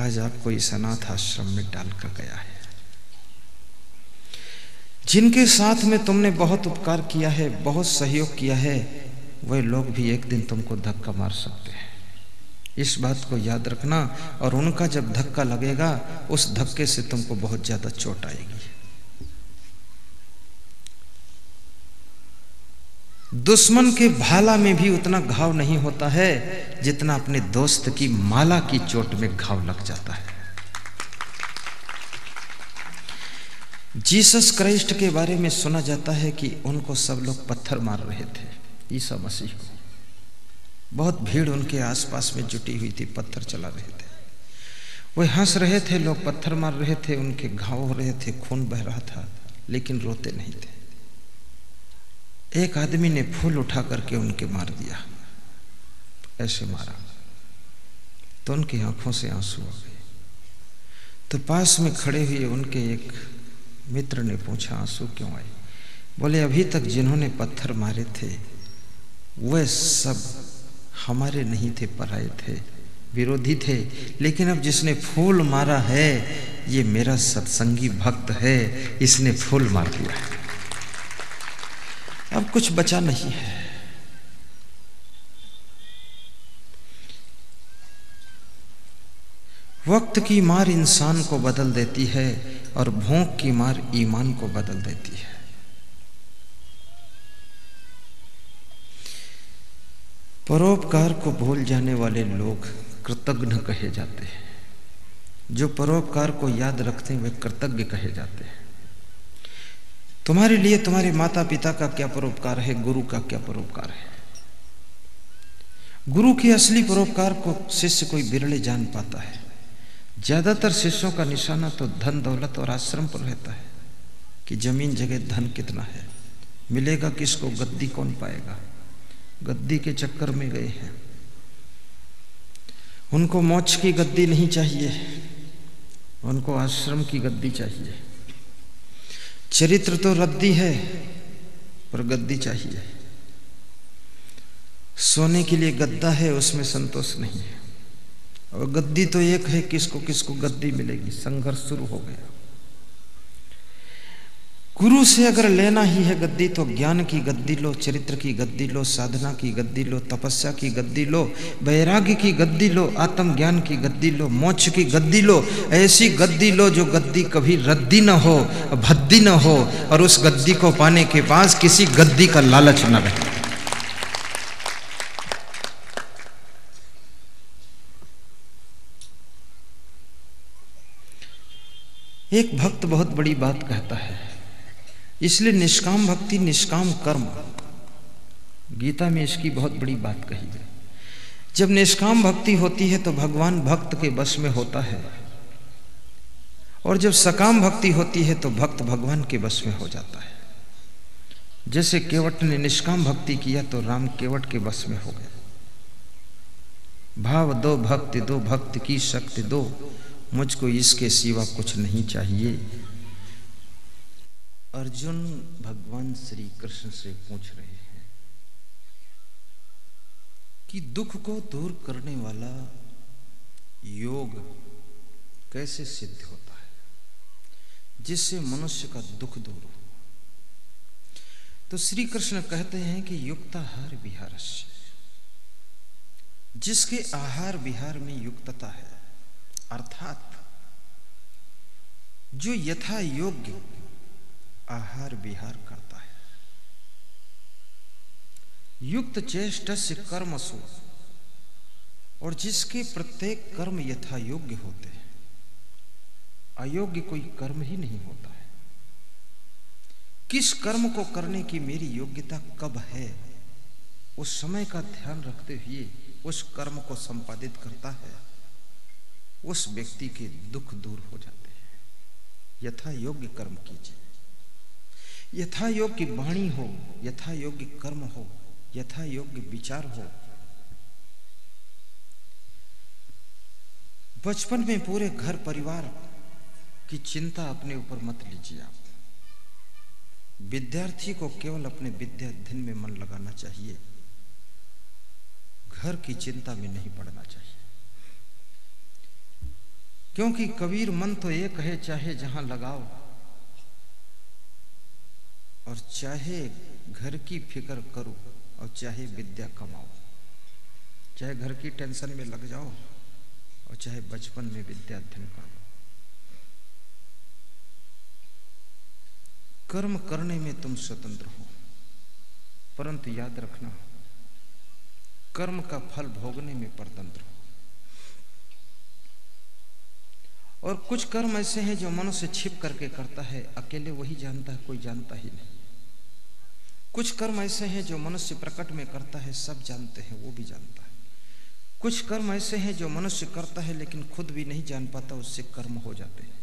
आज आपको इस अनाथ आश्रम में डाल कर गया है। जिनके साथ में तुमने बहुत उपकार किया है, बहुत सहयोग किया है, वे लोग भी एक दिन तुमको धक्का मार सकते हैं, इस बात को याद रखना। और उनका जब धक्का लगेगा, उस धक्के से तुमको बहुत ज्यादा चोट आएगी। दुश्मन के भाला में भी उतना घाव नहीं होता है जितना अपने दोस्त की माला की चोट में घाव लग जाता है। जीसस क्राइस्ट के बारे में सुना जाता है कि उनको सब लोग पत्थर मार रहे थे, ईसा मसीह को, बहुत भीड़ उनके आसपास में जुटी हुई थी, पत्थर चला रहे थे, वे हंस रहे थे, लोग पत्थर मार रहे थे, उनके घाव हो रहे थे, खून बह रहा था, लेकिन रोते नहीं थे। एक आदमी ने फूल उठा करके उनके मार दिया, ऐसे मारा, तो उनकी आंखों से आंसू आ गए। तो पास में खड़े हुए उनके एक मित्र ने पूछा, आंसू क्यों आए? बोले, अभी तक जिन्होंने पत्थर मारे थे वे सब हमारे नहीं थे, पराये थे, विरोधी थे, लेकिन अब जिसने फूल मारा है, ये मेरा सत्संगी भक्त है, इसने फूल मार दिया, अब कुछ बचा नहीं है। वक्त की मार इंसान को बदल देती है, और भूख की मार ईमान को बदल देती है। परोपकार को भूल जाने वाले लोग कृतज्ञ कहे जाते हैं, जो परोपकार को याद रखते हैं वे कृतज्ञ कहे जाते हैं। तुम्हारे लिए तुम्हारे माता पिता का क्या परोपकार है, गुरु का क्या परोपकार है? गुरु के असली परोपकार को शिष्य कोई बिरले जान पाता है। ज्यादातर शिष्यों का निशाना तो धन दौलत और आश्रम पर रहता है कि जमीन जगह धन कितना है, मिलेगा किसको, गद्दी कौन पाएगा, गद्दी के चक्कर में गए हैं। उनको मोक्ष की गद्दी नहीं चाहिए, उनको आश्रम की गद्दी चाहिए। चरित्र तो रद्दी है पर गद्दी चाहिए। सोने के लिए गद्दा है, उसमें संतोष नहीं है, और गद्दी तो एक है, किसको किसको गद्दी मिलेगी, संघर्ष शुरू हो गया। गुरु से अगर लेना ही है गद्दी तो ज्ञान की गद्दी लो, चरित्र की गद्दी लो, साधना की गद्दी लो, तपस्या की गद्दी लो, वैराग्य की गद्दी लो, आत्मज्ञान की गद्दी लो, मोक्ष की गद्दी लो। ऐसी गद्दी लो जो गद्दी कभी रद्दी न हो, भद्दी न हो, और उस गद्दी को पाने के पास किसी गद्दी का लालच न रहे। एक भक्त बहुत बड़ी बात कहता है, इसलिए निष्काम भक्ति, निष्काम कर्म, गीता में इसकी बहुत बड़ी बात कही है। जब निष्काम भक्ति होती है तो भगवान भक्त के वश में होता है, और जब सकाम भक्ति होती है तो भक्त भगवान के वश में हो जाता है। जैसे केवट ने निष्काम भक्ति किया तो राम केवट के वश में हो गए। भाव दो भक्ति दो, भक्त की शक्ति दो, मुझको इसके सिवा कुछ नहीं चाहिए। अर्जुन भगवान श्री कृष्ण से पूछ रहे हैं कि दुख को दूर करने वाला योग कैसे सिद्ध होता है, जिससे मनुष्य का दुख दूर हो। तो श्री कृष्ण कहते हैं कि युक्ताहार विहारस्य, जिसके आहार विहार में युक्तता है, अर्थात जो यथा योग्य आहार विहार करता है। युक्त चेष्टस्य कर्मसु, और जिसके प्रत्येक कर्म यथा योग्य होते हैं, अयोग्य कोई कर्म ही नहीं होता है। किस कर्म को करने की मेरी योग्यता कब है उस समय का ध्यान रखते हुए उस कर्म को संपादित करता है, उस व्यक्ति के दुख दूर हो जाते हैं। यथा योग्य कर्म कीजिए, यथा योग्य वाणी हो, यथा योग्य कर्म हो, यथा योग्य विचार हो। बचपन में पूरे घर परिवार की चिंता अपने ऊपर मत लीजिए आप। विद्यार्थी को केवल अपने विद्या अध्ययन में मन लगाना चाहिए, घर की चिंता में नहीं पड़ना चाहिए। क्योंकि कबीर मन तो एक है, चाहे जहां लगाओ और चाहे घर की फिक्र करो और चाहे विद्या कमाओ, चाहे घर की टेंशन में लग जाओ और चाहे बचपन में विद्या अध्ययन करो। कर्म करने में तुम स्वतंत्र हो, परंतु याद रखना कर्म का फल भोगने में परतंत्र हो। और कुछ कर्म ऐसे हैं जो मनुष्य छिप करके करता है, अकेले वही जानता है, कोई जानता ही नहीं। कुछ कर्म ऐसे हैं जो मनुष्य प्रकट में करता है, सब जानते हैं, वो भी जानता है। कुछ कर्म ऐसे हैं जो मनुष्य करता है लेकिन खुद भी नहीं जान पाता, उससे कर्म हो जाते हैं।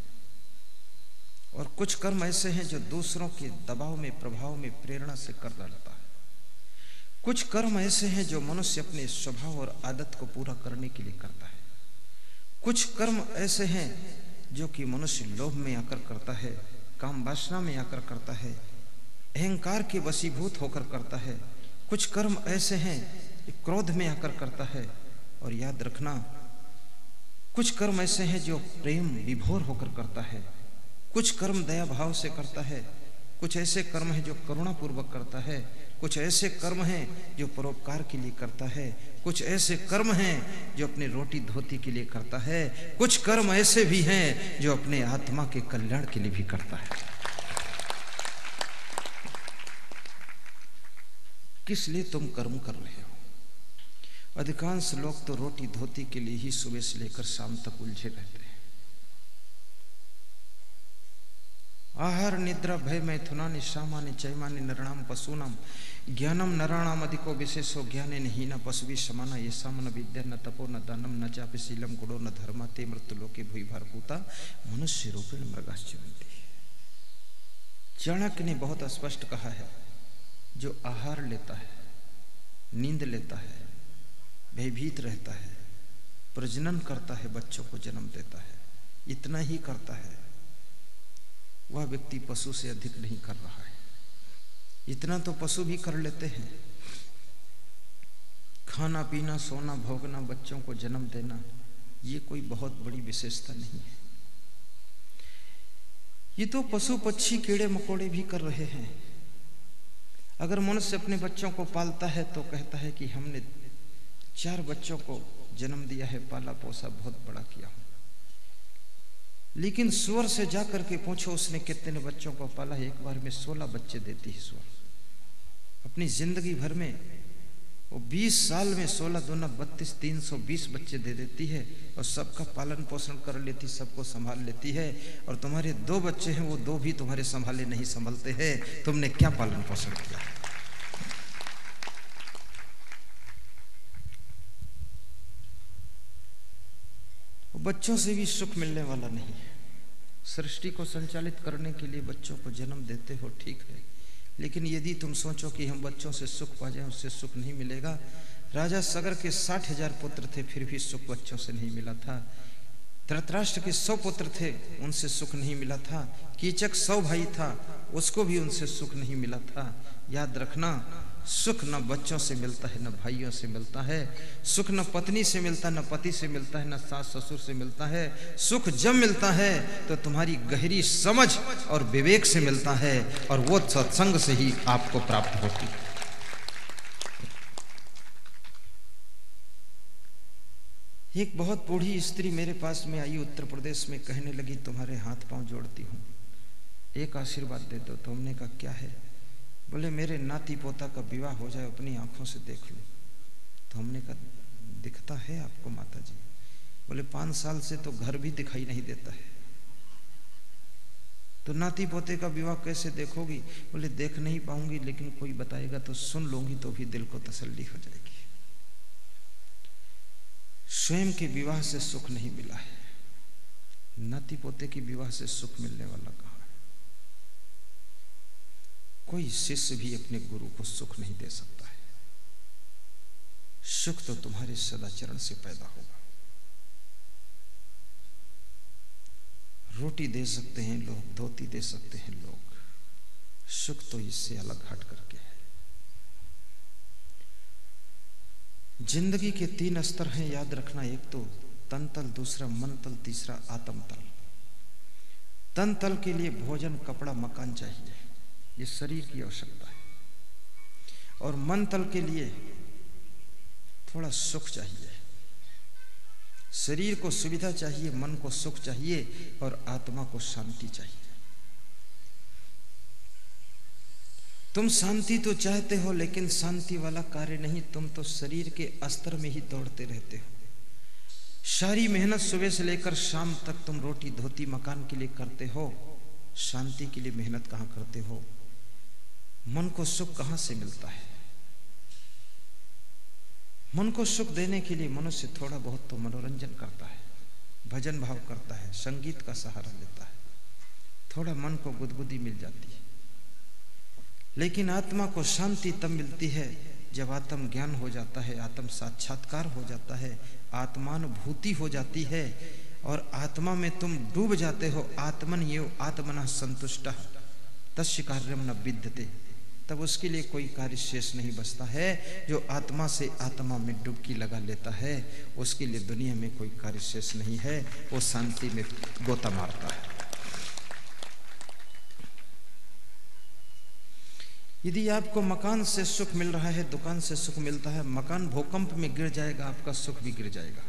और कुछ कर्म ऐसे हैं जो दूसरों के दबाव में, प्रभाव में, प्रेरणा से कर डालता है। कुछ कर्म ऐसे हैं जो मनुष्य अपने स्वभाव और आदत को पूरा करने के लिए करता है। कुछ कर्म ऐसे हैं जो कि मनुष्य लोभ में आकर करता है, काम वासना में आकर करता है, अहंकार के वशीभूत होकर करता है। कुछ कर्म ऐसे हैं क्रोध में आकर करता है। और याद रखना कुछ कर्म ऐसे हैं जो प्रेम विभोर होकर करता है। कुछ कर्म दया भाव से करता है। कुछ ऐसे कर्म है जो करुणा पूर्वक करता है। कुछ ऐसे कर्म हैं जो परोपकार के लिए करता है। कुछ ऐसे कर्म हैं जो अपने रोटी धोती के लिए करता है। कुछ कर्म ऐसे भी हैं जो अपने आत्मा के कल्याण के लिए भी करता है। किस लिए तुम कर्म कर रहे हो? अधिकांश लोग तो रोटी धोती के लिए ही सुबह से लेकर शाम तक उलझे रहते हैं। आहार निद्रा भय मैथुनानि सामानि चैमानि नरणाम पशूनाम ज्ञानम नराणाम अधिको विशेषो ज्ञाने नहीं न पशुवि समाना ये सामन विद्या न तपो न दानम न चापि शीलम गुणो न धर्मा ते मृत्युलोके भूभार भूता मनुष्य रूपेण मृगाश्चरन्ति। चाणक्य ने बहुत स्पष्ट कहा है, जो आहार लेता है, नींद लेता है, भयभीत रहता है, प्रजनन करता है, बच्चों को जन्म देता है, इतना ही करता है, वह व्यक्ति पशु से अधिक नहीं कर रहा है। इतना तो पशु भी कर लेते हैं। खाना पीना, सोना, भोगना, बच्चों को जन्म देना, ये कोई बहुत बड़ी विशेषता नहीं है। ये तो पशु पक्षी कीड़े मकोड़े भी कर रहे हैं। अगर मनुष्य अपने बच्चों को पालता है तो कहता है कि हमने 4 बच्चों को जन्म दिया है, पाला पोसा, बहुत बड़ा किया। लेकिन सुअर से जाकर के पूछो उसने कितने बच्चों को पाला है, एक बार में 16 बच्चे देती है सुअर। अपनी जिंदगी भर में वो 20 साल में 16 दूना 32 320 बच्चे दे देती है और सबका पालन पोषण कर लेती, सबको संभाल लेती है। और तुम्हारे 2 बच्चे हैं, वो 2 भी तुम्हारे संभाले नहीं संभलते हैं। तुमने क्या पालन पोषण किया? बच्चों से भी सुख मिलने वाला नहीं है। सृष्टि को संचालित करने के लिए बच्चों को जन्म देते हो, ठीक है, लेकिन यदि तुम सोचो कि हम बच्चों से सुख पा जाएं, उससे सुख नहीं मिलेगा। राजा सगर के 60,000 पुत्र थे, फिर भी सुख बच्चों से नहीं मिला था। धृतराष्ट्र के 100 पुत्र थे, उनसे सुख नहीं मिला था। कीचक 100 भाई था, उसको भी उनसे सुख नहीं मिला था। याद रखना, सुख न बच्चों से मिलता है, न भाइयों से मिलता है। सुख न पत्नी से मिलता, न पति से मिलता है, न सास ससुर से मिलता है। सुख जब मिलता है तो तुम्हारी गहरी समझ और विवेक से मिलता है, और वो सत्संग से ही आपको प्राप्त होती है। एक बहुत बूढ़ी स्त्री मेरे पास में आई उत्तर प्रदेश में, कहने लगी तुम्हारे हाथ पांव जोड़ती हूँ, एक आशीर्वाद दे दो। तो हमने कहा क्या है? बोले मेरे नाती पोता का विवाह हो जाए, अपनी आंखों से देख लो। तो हमने कहा दिखता है आपको माता जी? बोले 5 साल से तो घर भी दिखाई नहीं देता है। तो नाती पोते का विवाह कैसे देखोगी? बोले देख नहीं पाऊंगी, लेकिन कोई बताएगा तो सुन लूंगी, तो भी दिल को तसल्ली हो जाएगी। स्वयं के विवाह से सुख नहीं मिला है, नाती पोते के विवाह से सुख मिलने वाला कहाँ है? कोई शिष्य भी अपने गुरु को सुख नहीं दे सकता है। सुख तो तुम्हारे सदाचरण से पैदा होगा। रोटी दे सकते हैं लोग, धोती दे सकते हैं लोग, सुख तो इससे अलग हट करके है। जिंदगी के 3 स्तर हैं, याद रखना। एक तो तन तल, दूसरा मन तल, तीसरा आत्म तल। तन तल के लिए भोजन, कपड़ा, मकान चाहिए, ये शरीर की आवश्यकता है। और मन तल के लिए थोड़ा सुख चाहिए। शरीर को सुविधा चाहिए, मन को सुख चाहिए और आत्मा को शांति चाहिए। तुम शांति तो चाहते हो, लेकिन शांति वाला कार्य नहीं, तुम तो शरीर के अस्तर में ही दौड़ते रहते हो। सारी मेहनत सुबह से लेकर शाम तक तुम रोटी, धोती, मकान के लिए करते हो, शांति के लिए मेहनत कहाँ करते हो? मन को सुख कहाँ से मिलता है? मन को सुख देने के लिए मनुष्य थोड़ा बहुत तो मनोरंजन करता है, भजन भाव करता है, संगीत का सहारा लेता है, थोड़ा मन को गुदगुदी मिल जाती है। लेकिन आत्मा को शांति तब मिलती है जब आत्म ज्ञान हो जाता है, आत्म साक्षात्कार हो जाता है, आत्मानुभूति हो जाती है और आत्मा में तुम डूब जाते हो। आत्मन यो आत्मनः संतुष्टः तस्य कार्यं न विद्यते। तब उसके लिए कोई कार्य शेष नहीं बचता है। जो आत्मा से आत्मा में डुबकी लगा लेता है, उसके लिए दुनिया में कोई कार्य शेष नहीं है, वो शांति में गोता मारता है। यदि आपको मकान से सुख मिल रहा है, दुकान से सुख मिलता है, मकान भूकंप में गिर जाएगा, आपका सुख भी गिर जाएगा।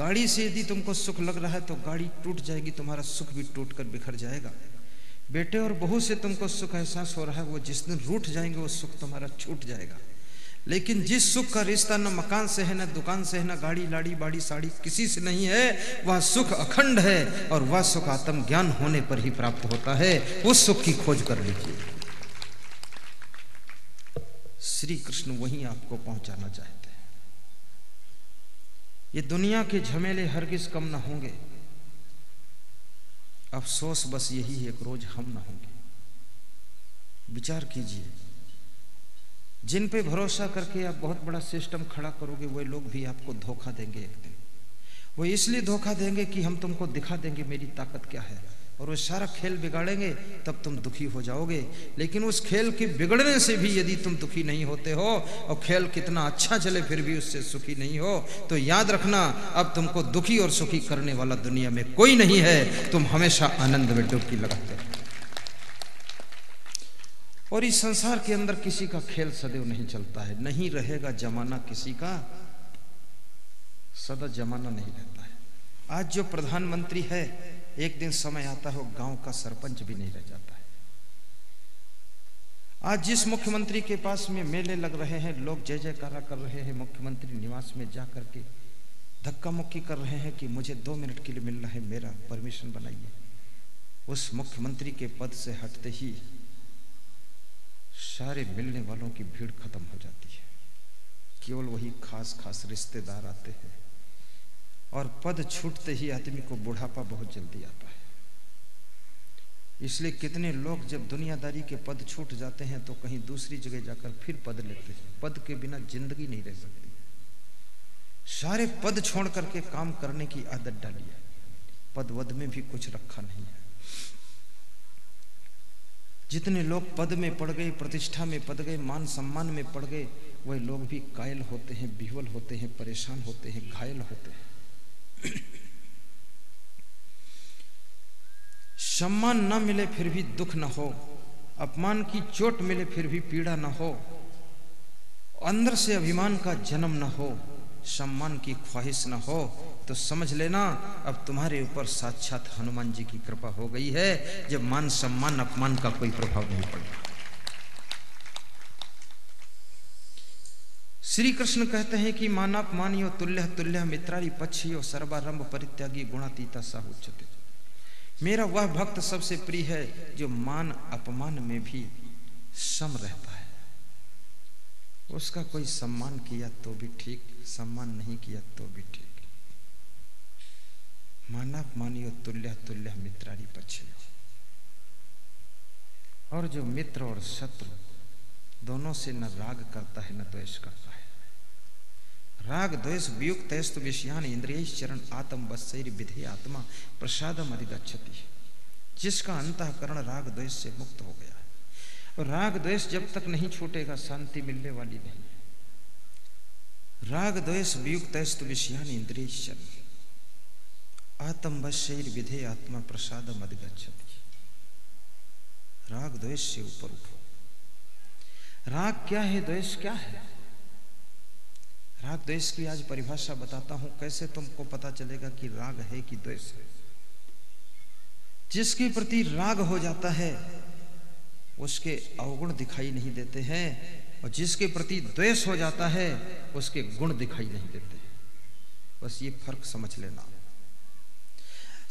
गाड़ी से यदि तुमको सुख लग रहा है तो गाड़ी टूट जाएगी, तुम्हारा सुख भी टूट कर बिखर जाएगा। बेटे और बहू से तुमको सुख एहसास हो रहा है, वो जिस दिन रूठ जाएंगे वो सुख तुम्हारा छूट जाएगा। लेकिन जिस सुख का रिश्ता न मकान से है, न दुकान से है, न गाड़ी, लाड़ी, बाड़ी, साड़ी किसी से नहीं है, वह सुख अखंड है और वह सुख आत्म ज्ञान होने पर ही प्राप्त होता है। उस सुख की खोज कर लीजिए। श्री कृष्ण वहीं आपको पहुंचाना चाहते हैं। ये दुनिया के झमेले हरगिज कम ना होंगे। अफसोस बस यही है कि रोज हम ना होंगे। विचार कीजिए, जिन पे भरोसा करके आप बहुत बड़ा सिस्टम खड़ा करोगे, वह लोग भी आपको धोखा देंगे एक दिन। वो इसलिए धोखा देंगे कि हम तुमको दिखा देंगे मेरी ताकत क्या है, और वो सारा खेल बिगाड़ेंगे, तब तुम दुखी हो जाओगे। लेकिन उस खेल के बिगड़ने से भी यदि तुम दुखी नहीं होते हो और खेल कितना अच्छा चले फिर भी उससे सुखी नहीं हो, तो याद रखना अब तुमको दुखी और सुखी करने वाला दुनिया में कोई नहीं है। तुम हमेशा आनंद में डुबकी लगाते हो। और इस संसार के अंदर किसी का खेल सदैव नहीं चलता है, नहीं रहेगा जमाना, किसी का सदा जमाना नहीं रहता है। आज जो प्रधानमंत्री है, एक दिन समय आता हो गांव का सरपंच भी नहीं रह जाता है। आज जिस मुख्यमंत्री के पास में मेले लग रहे हैं, लोग जय जयकारा कर रहे हैं, मुख्यमंत्री निवास में जा करके धक्का मुक्की कर रहे हैं कि मुझे 2 मिनट के लिए मिलना है, मेरा परमिशन बनाइए। उस मुख्यमंत्री के पद से हटते ही सारे मिलने वालों की भीड़ खत्म हो जाती है, केवल वही खास खास रिश्तेदार आते हैं। और पद छूटते ही आदमी को बुढ़ापा बहुत जल्दी आता है। इसलिए कितने लोग जब दुनियादारी के पद छूट जाते हैं तो कहीं दूसरी जगह जाकर फिर पद लेते हैं। पद के बिना जिंदगी नहीं रह सकती। सारे पद छोड़ करके काम करने की आदत डाली है, पद वद में भी कुछ रखा नहीं है। जितने लोग पद में पड़ गए, प्रतिष्ठा में पड़ गए, मान सम्मान में पड़ गए, वह लोग भी कायल होते हैं, बिहवल होते हैं, परेशान होते हैं, घायल होते हैं। सम्मान न मिले फिर भी दुख न हो, अपमान की चोट मिले फिर भी पीड़ा न हो, अंदर से अभिमान का जन्म न हो, सम्मान की ख्वाहिश न हो, तो समझ लेना अब तुम्हारे ऊपर साक्षात हनुमान जी की कृपा हो गई है। जब मान सम्मान अपमान का कोई प्रभाव नहीं पड़ेगा। श्री कृष्ण कहते हैं कि मानापमानियो तुल्यः तुल्यः मित्रारी पक्षियो सर्वारंभ परित्यागी गुणातीता सा उच्यते। मेरा वह भक्त सबसे प्रिय है जो मान अपमान में भी सम रहता है। उसका कोई सम्मान किया तो भी ठीक, सम्मान नहीं किया तो भी ठीक। माना मानियो तुल्य तुल्य मित्रारी पक्षियो। और जो मित्र और शत्रु दोनों से न राग करता है न द्वेष करता है। राग द्वेष वियुक्त तो विषयान इंद्रिय चरण आत्म बस्सैर विधेय आत्मा प्रसादम अधिगच्छति। जिसका अंतःकरण राग द्वेष से मुक्त हो गया है। और राग द्वेष जब तक नहीं छूटेगा शांति मिलने वाली नहीं है। राग द्वेष वियुक्त तो विषयान इंद्रिय चरण आत्म बस्सैर विधेय आत्मा प्रसादम अधिगच्छति। राग द्वेष से ऊपर उठो। राग क्या है, द्वेष क्या है? राग द्वेष की आज परिभाषा बताता हूं, कैसे तुमको पता चलेगा कि राग है कि द्वेष है। जिसके प्रति राग हो जाता है उसके अवगुण दिखाई नहीं देते हैं, और जिसके प्रति द्वेष हो जाता है उसके गुण दिखाई नहीं देते। बस ये फर्क समझ लेना।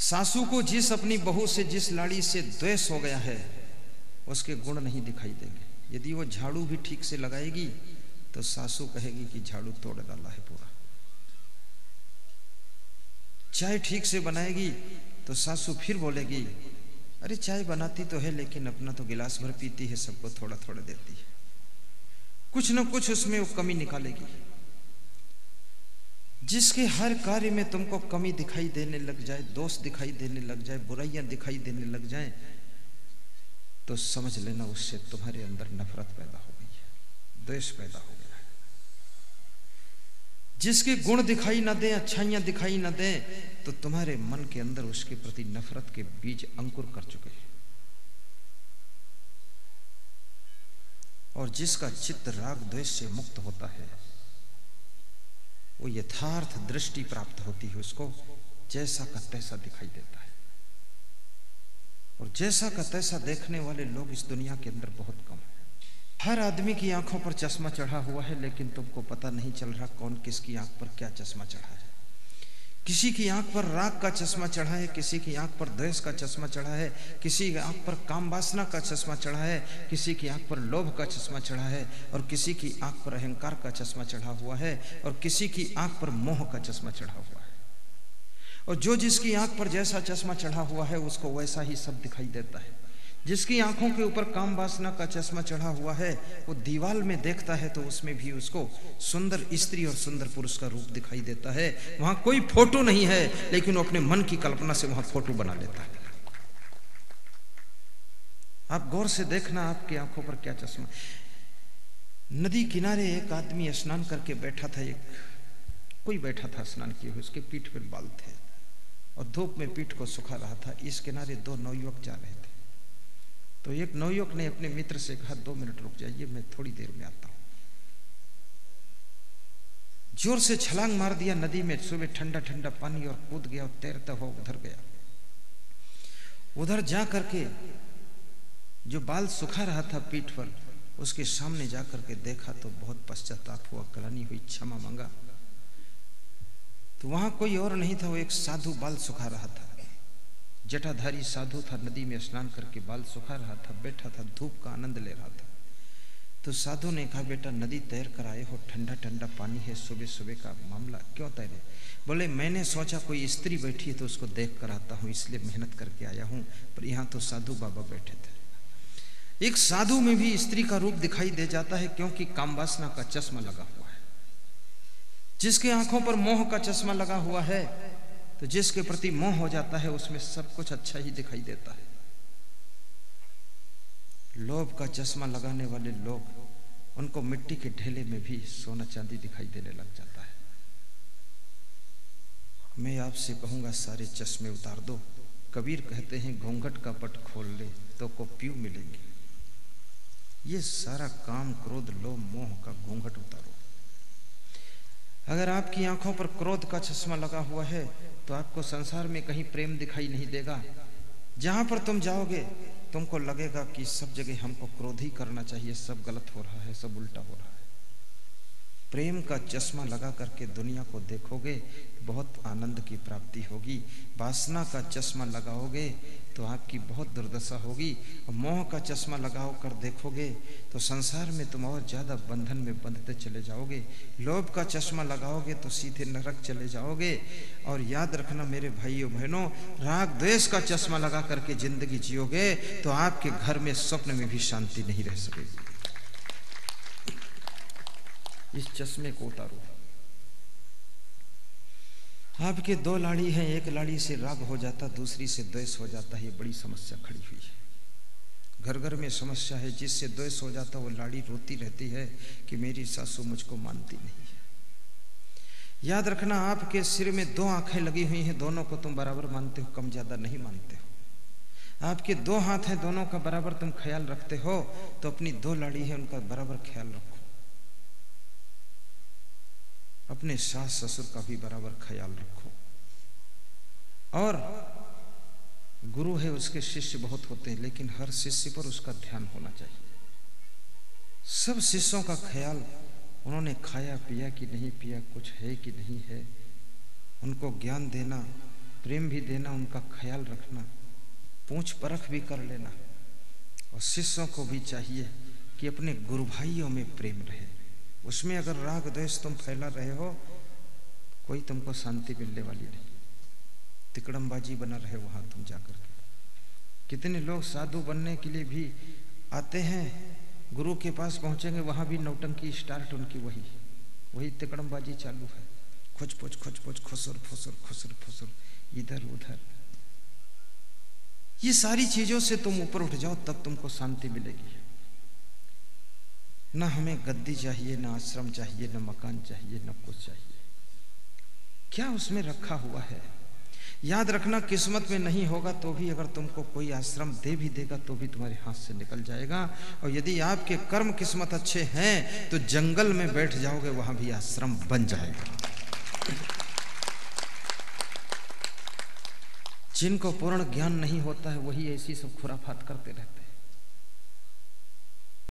सासू को जिस अपनी बहू से, जिस लाड़ी से द्वेष हो गया है उसके गुण नहीं दिखाई देंगे। यदि वो झाड़ू भी ठीक से लगाएगी तो सासू कहेगी कि झाड़ू तोड़ डाला है पूरा। चाय ठीक से बनाएगी तो सासू फिर बोलेगी अरे चाय बनाती तो है लेकिन अपना तो गिलास भर पीती है, सबको थोड़ा थोड़ा देती है। कुछ न कुछ उसमें वो कमी निकालेगी। जिसके हर कार्य में तुमको कमी दिखाई देने लग जाए, दोष दिखाई देने लग जाए, बुराइयां दिखाई देने लग जाए, तो समझ लेना उससे तुम्हारे अंदर नफरत पैदा हो गई है, द्वेष पैदा हो गया है। जिसके गुण दिखाई ना दें, अच्छाइयां दिखाई ना दें, तो तुम्हारे मन के अंदर उसके प्रति नफरत के बीज अंकुर कर चुके हैं। और जिसका चित्त राग द्वेष से मुक्त होता है वो यथार्थ दृष्टि प्राप्त होती है। उसको जैसा का तैसा दिखाई देता है। और जैसा का तैसा देखने वाले लोग इस दुनिया के अंदर बहुत कम हैं। हर आदमी की आंखों पर चश्मा चढ़ा हुआ है, लेकिन तुमको पता नहीं चल रहा कौन किसकी आंख पर क्या चश्मा चढ़ा है। किसी की आंख पर राग का चश्मा चढ़ा है, किसी की आंख पर द्वेष का चश्मा चढ़ा है, किसी की आंख पर काम वासना का चश्मा चढ़ा है, किसी की आंख पर लोभ का चश्मा चढ़ा है, और किसी की आंख पर अहंकार का चश्मा चढ़ा हुआ है, और किसी की आंख पर मोह का चश्मा चढ़ा हुआ है। और जो जिसकी आंख पर जैसा चश्मा चढ़ा हुआ है उसको वैसा ही सब दिखाई देता है। जिसकी आंखों के ऊपर काम वासना का चश्मा चढ़ा हुआ है वो दीवाल में देखता है तो उसमें भी उसको सुंदर स्त्री और सुंदर पुरुष का रूप दिखाई देता है। वहां कोई फोटो नहीं है लेकिन वो अपने मन की कल्पना से वहां फोटो बना लेता है। आप गौर से देखना आपकी आंखों पर क्या चश्मा। नदी किनारे एक आदमी स्नान करके बैठा था। एक कोई बैठा था स्नान किए हुए, उसके पीठ पर बाल थे और धूप में पीठ को सुखा रहा था। इस किनारे दो नवयुवक जा रहे थे तो एक नवयुवक ने अपने मित्र से कहा 2 मिनट रुक जाइए, मैं थोड़ी देर में आता हूं। जोर से छलांग मार दिया नदी में। सुबह ठंडा ठंडा पानी और कूद गया और तैरता हुआ उधर गया। उधर जा करके जो बाल सुखा रहा था पीठ पर उसके सामने जा करके देखा तो बहुत पश्चाताप हुआ, कलानी हुई, क्षमा मांगा। तो वहां कोई और नहीं था, वो एक साधु बाल सुखा रहा था। जटाधारी साधु था, नदी में स्नान करके बाल सुखा रहा था, बैठा था, धूप का आनंद ले रहा था। तो साधु ने कहा बेटा नदी तैर कर आए हो, ठंडा ठंडा पानी है, सुबह सुबह का मामला क्यों तैरे? बोले मैंने सोचा कोई स्त्री बैठी है तो उसको देख कर आता हूँ, इसलिए मेहनत करके आया हूँ, पर यहाँ तो साधु बाबा बैठे थे। एक साधु में भी स्त्री का रूप दिखाई दे जाता है क्योंकि कामवासना का चश्मा लगा हुआ है। जिसके आंखों पर मोह का चश्मा लगा हुआ है तो जिसके प्रति मोह हो जाता है उसमें सब कुछ अच्छा ही दिखाई देता है। लोभ का चश्मा लगाने वाले लोग, उनको मिट्टी के ढेले में भी सोना चांदी दिखाई देने लग जाता है। मैं आपसे कहूंगा सारे चश्मे उतार दो। कबीर कहते हैं घूंघट का पट खोल ले तो को पीऊ मिलेंगे। ये सारा काम, क्रोध, लोभ, मोह का घूंघट उतारो। अगर आपकी आंखों पर क्रोध का चश्मा लगा हुआ है तो आपको संसार में कहीं प्रेम दिखाई नहीं देगा। जहां पर तुम जाओगे तुमको लगेगा कि सब जगह हमको क्रोध ही करना चाहिए, सब गलत हो रहा है, सब उल्टा हो रहा है। प्रेम का चश्मा लगा करके दुनिया को देखोगे बहुत आनंद की प्राप्ति होगी, वासना का चश्मा लगाओगे तो आपकी बहुत दुर्दशा होगी, और मोह का चश्मा लगाओ कर देखोगे तो संसार में तुम और ज़्यादा बंधन में बंधते चले जाओगे, लोभ का चश्मा लगाओगे तो सीधे नरक चले जाओगे। और याद रखना मेरे भाइयों बहनों, राग द्वेष का चश्मा लगा करके जिंदगी जियोगे तो आपके घर में स्वप्न में भी शांति नहीं रह सकेगी। इस चश्मे को उतारो। आपके दो लाड़ी हैं, एक लाड़ी से राग हो जाता, दूसरी से द्वेष हो जाता है, ये बड़ी समस्या खड़ी हुई है। घर घर में समस्या है, जिससे द्वेष हो जाता वो लाड़ी रोती रहती है कि मेरी सासू मुझको मानती नहीं है। याद रखना आपके सिर में दो आंखें लगी हुई हैं, दोनों को तुम बराबर मानते हो, कम ज़्यादा नहीं मानते हो। आपके दो हाथ हैं, दोनों का बराबर तुम ख्याल रखते हो, तो अपनी दो लाड़ी है उनका बराबर ख्याल रखो, अपने सास ससुर का भी बराबर ख्याल रखो। और गुरु है, उसके शिष्य बहुत होते हैं, लेकिन हर शिष्य पर उसका ध्यान होना चाहिए। सब शिष्यों का ख्याल, उन्होंने खाया पिया कि नहीं पिया, कुछ है कि नहीं है, उनको ज्ञान देना, प्रेम भी देना, उनका ख्याल रखना, पूछ परख भी कर लेना। और शिष्यों को भी चाहिए कि अपने गुरु भाइयों में प्रेम रहे, उसमें अगर राग द्वेष तुम फैला रहे हो कोई तुमको शांति मिलने वाली नहीं, तिकड़मबाजी बना रहे वहाँ तुम जाकर के। कितने लोग साधु बनने के लिए भी आते हैं, गुरु के पास पहुँचेंगे वहाँ भी नौटंकी स्टार्ट, उनकी वही तिकड़मबाजी चालू है, खुच पुच खुसुर फुसुर इधर उधर। ये सारी चीज़ों से तुम ऊपर उठ जाओ, तब तुमको शांति मिलेगी। ना हमें गद्दी चाहिए, ना आश्रम चाहिए, ना मकान चाहिए, ना कुछ चाहिए, क्या उसमें रखा हुआ है। याद रखना किस्मत में नहीं होगा तो भी अगर तुमको कोई आश्रम दे भी देगा तो भी तुम्हारे हाथ से निकल जाएगा। और यदि आपके कर्म किस्मत अच्छे हैं तो जंगल में बैठ जाओगे, वहां भी आश्रम बन जाएगा। जिनको पूर्ण ज्ञान नहीं होता है वही ऐसी सब खुराफात करते रहते हैं।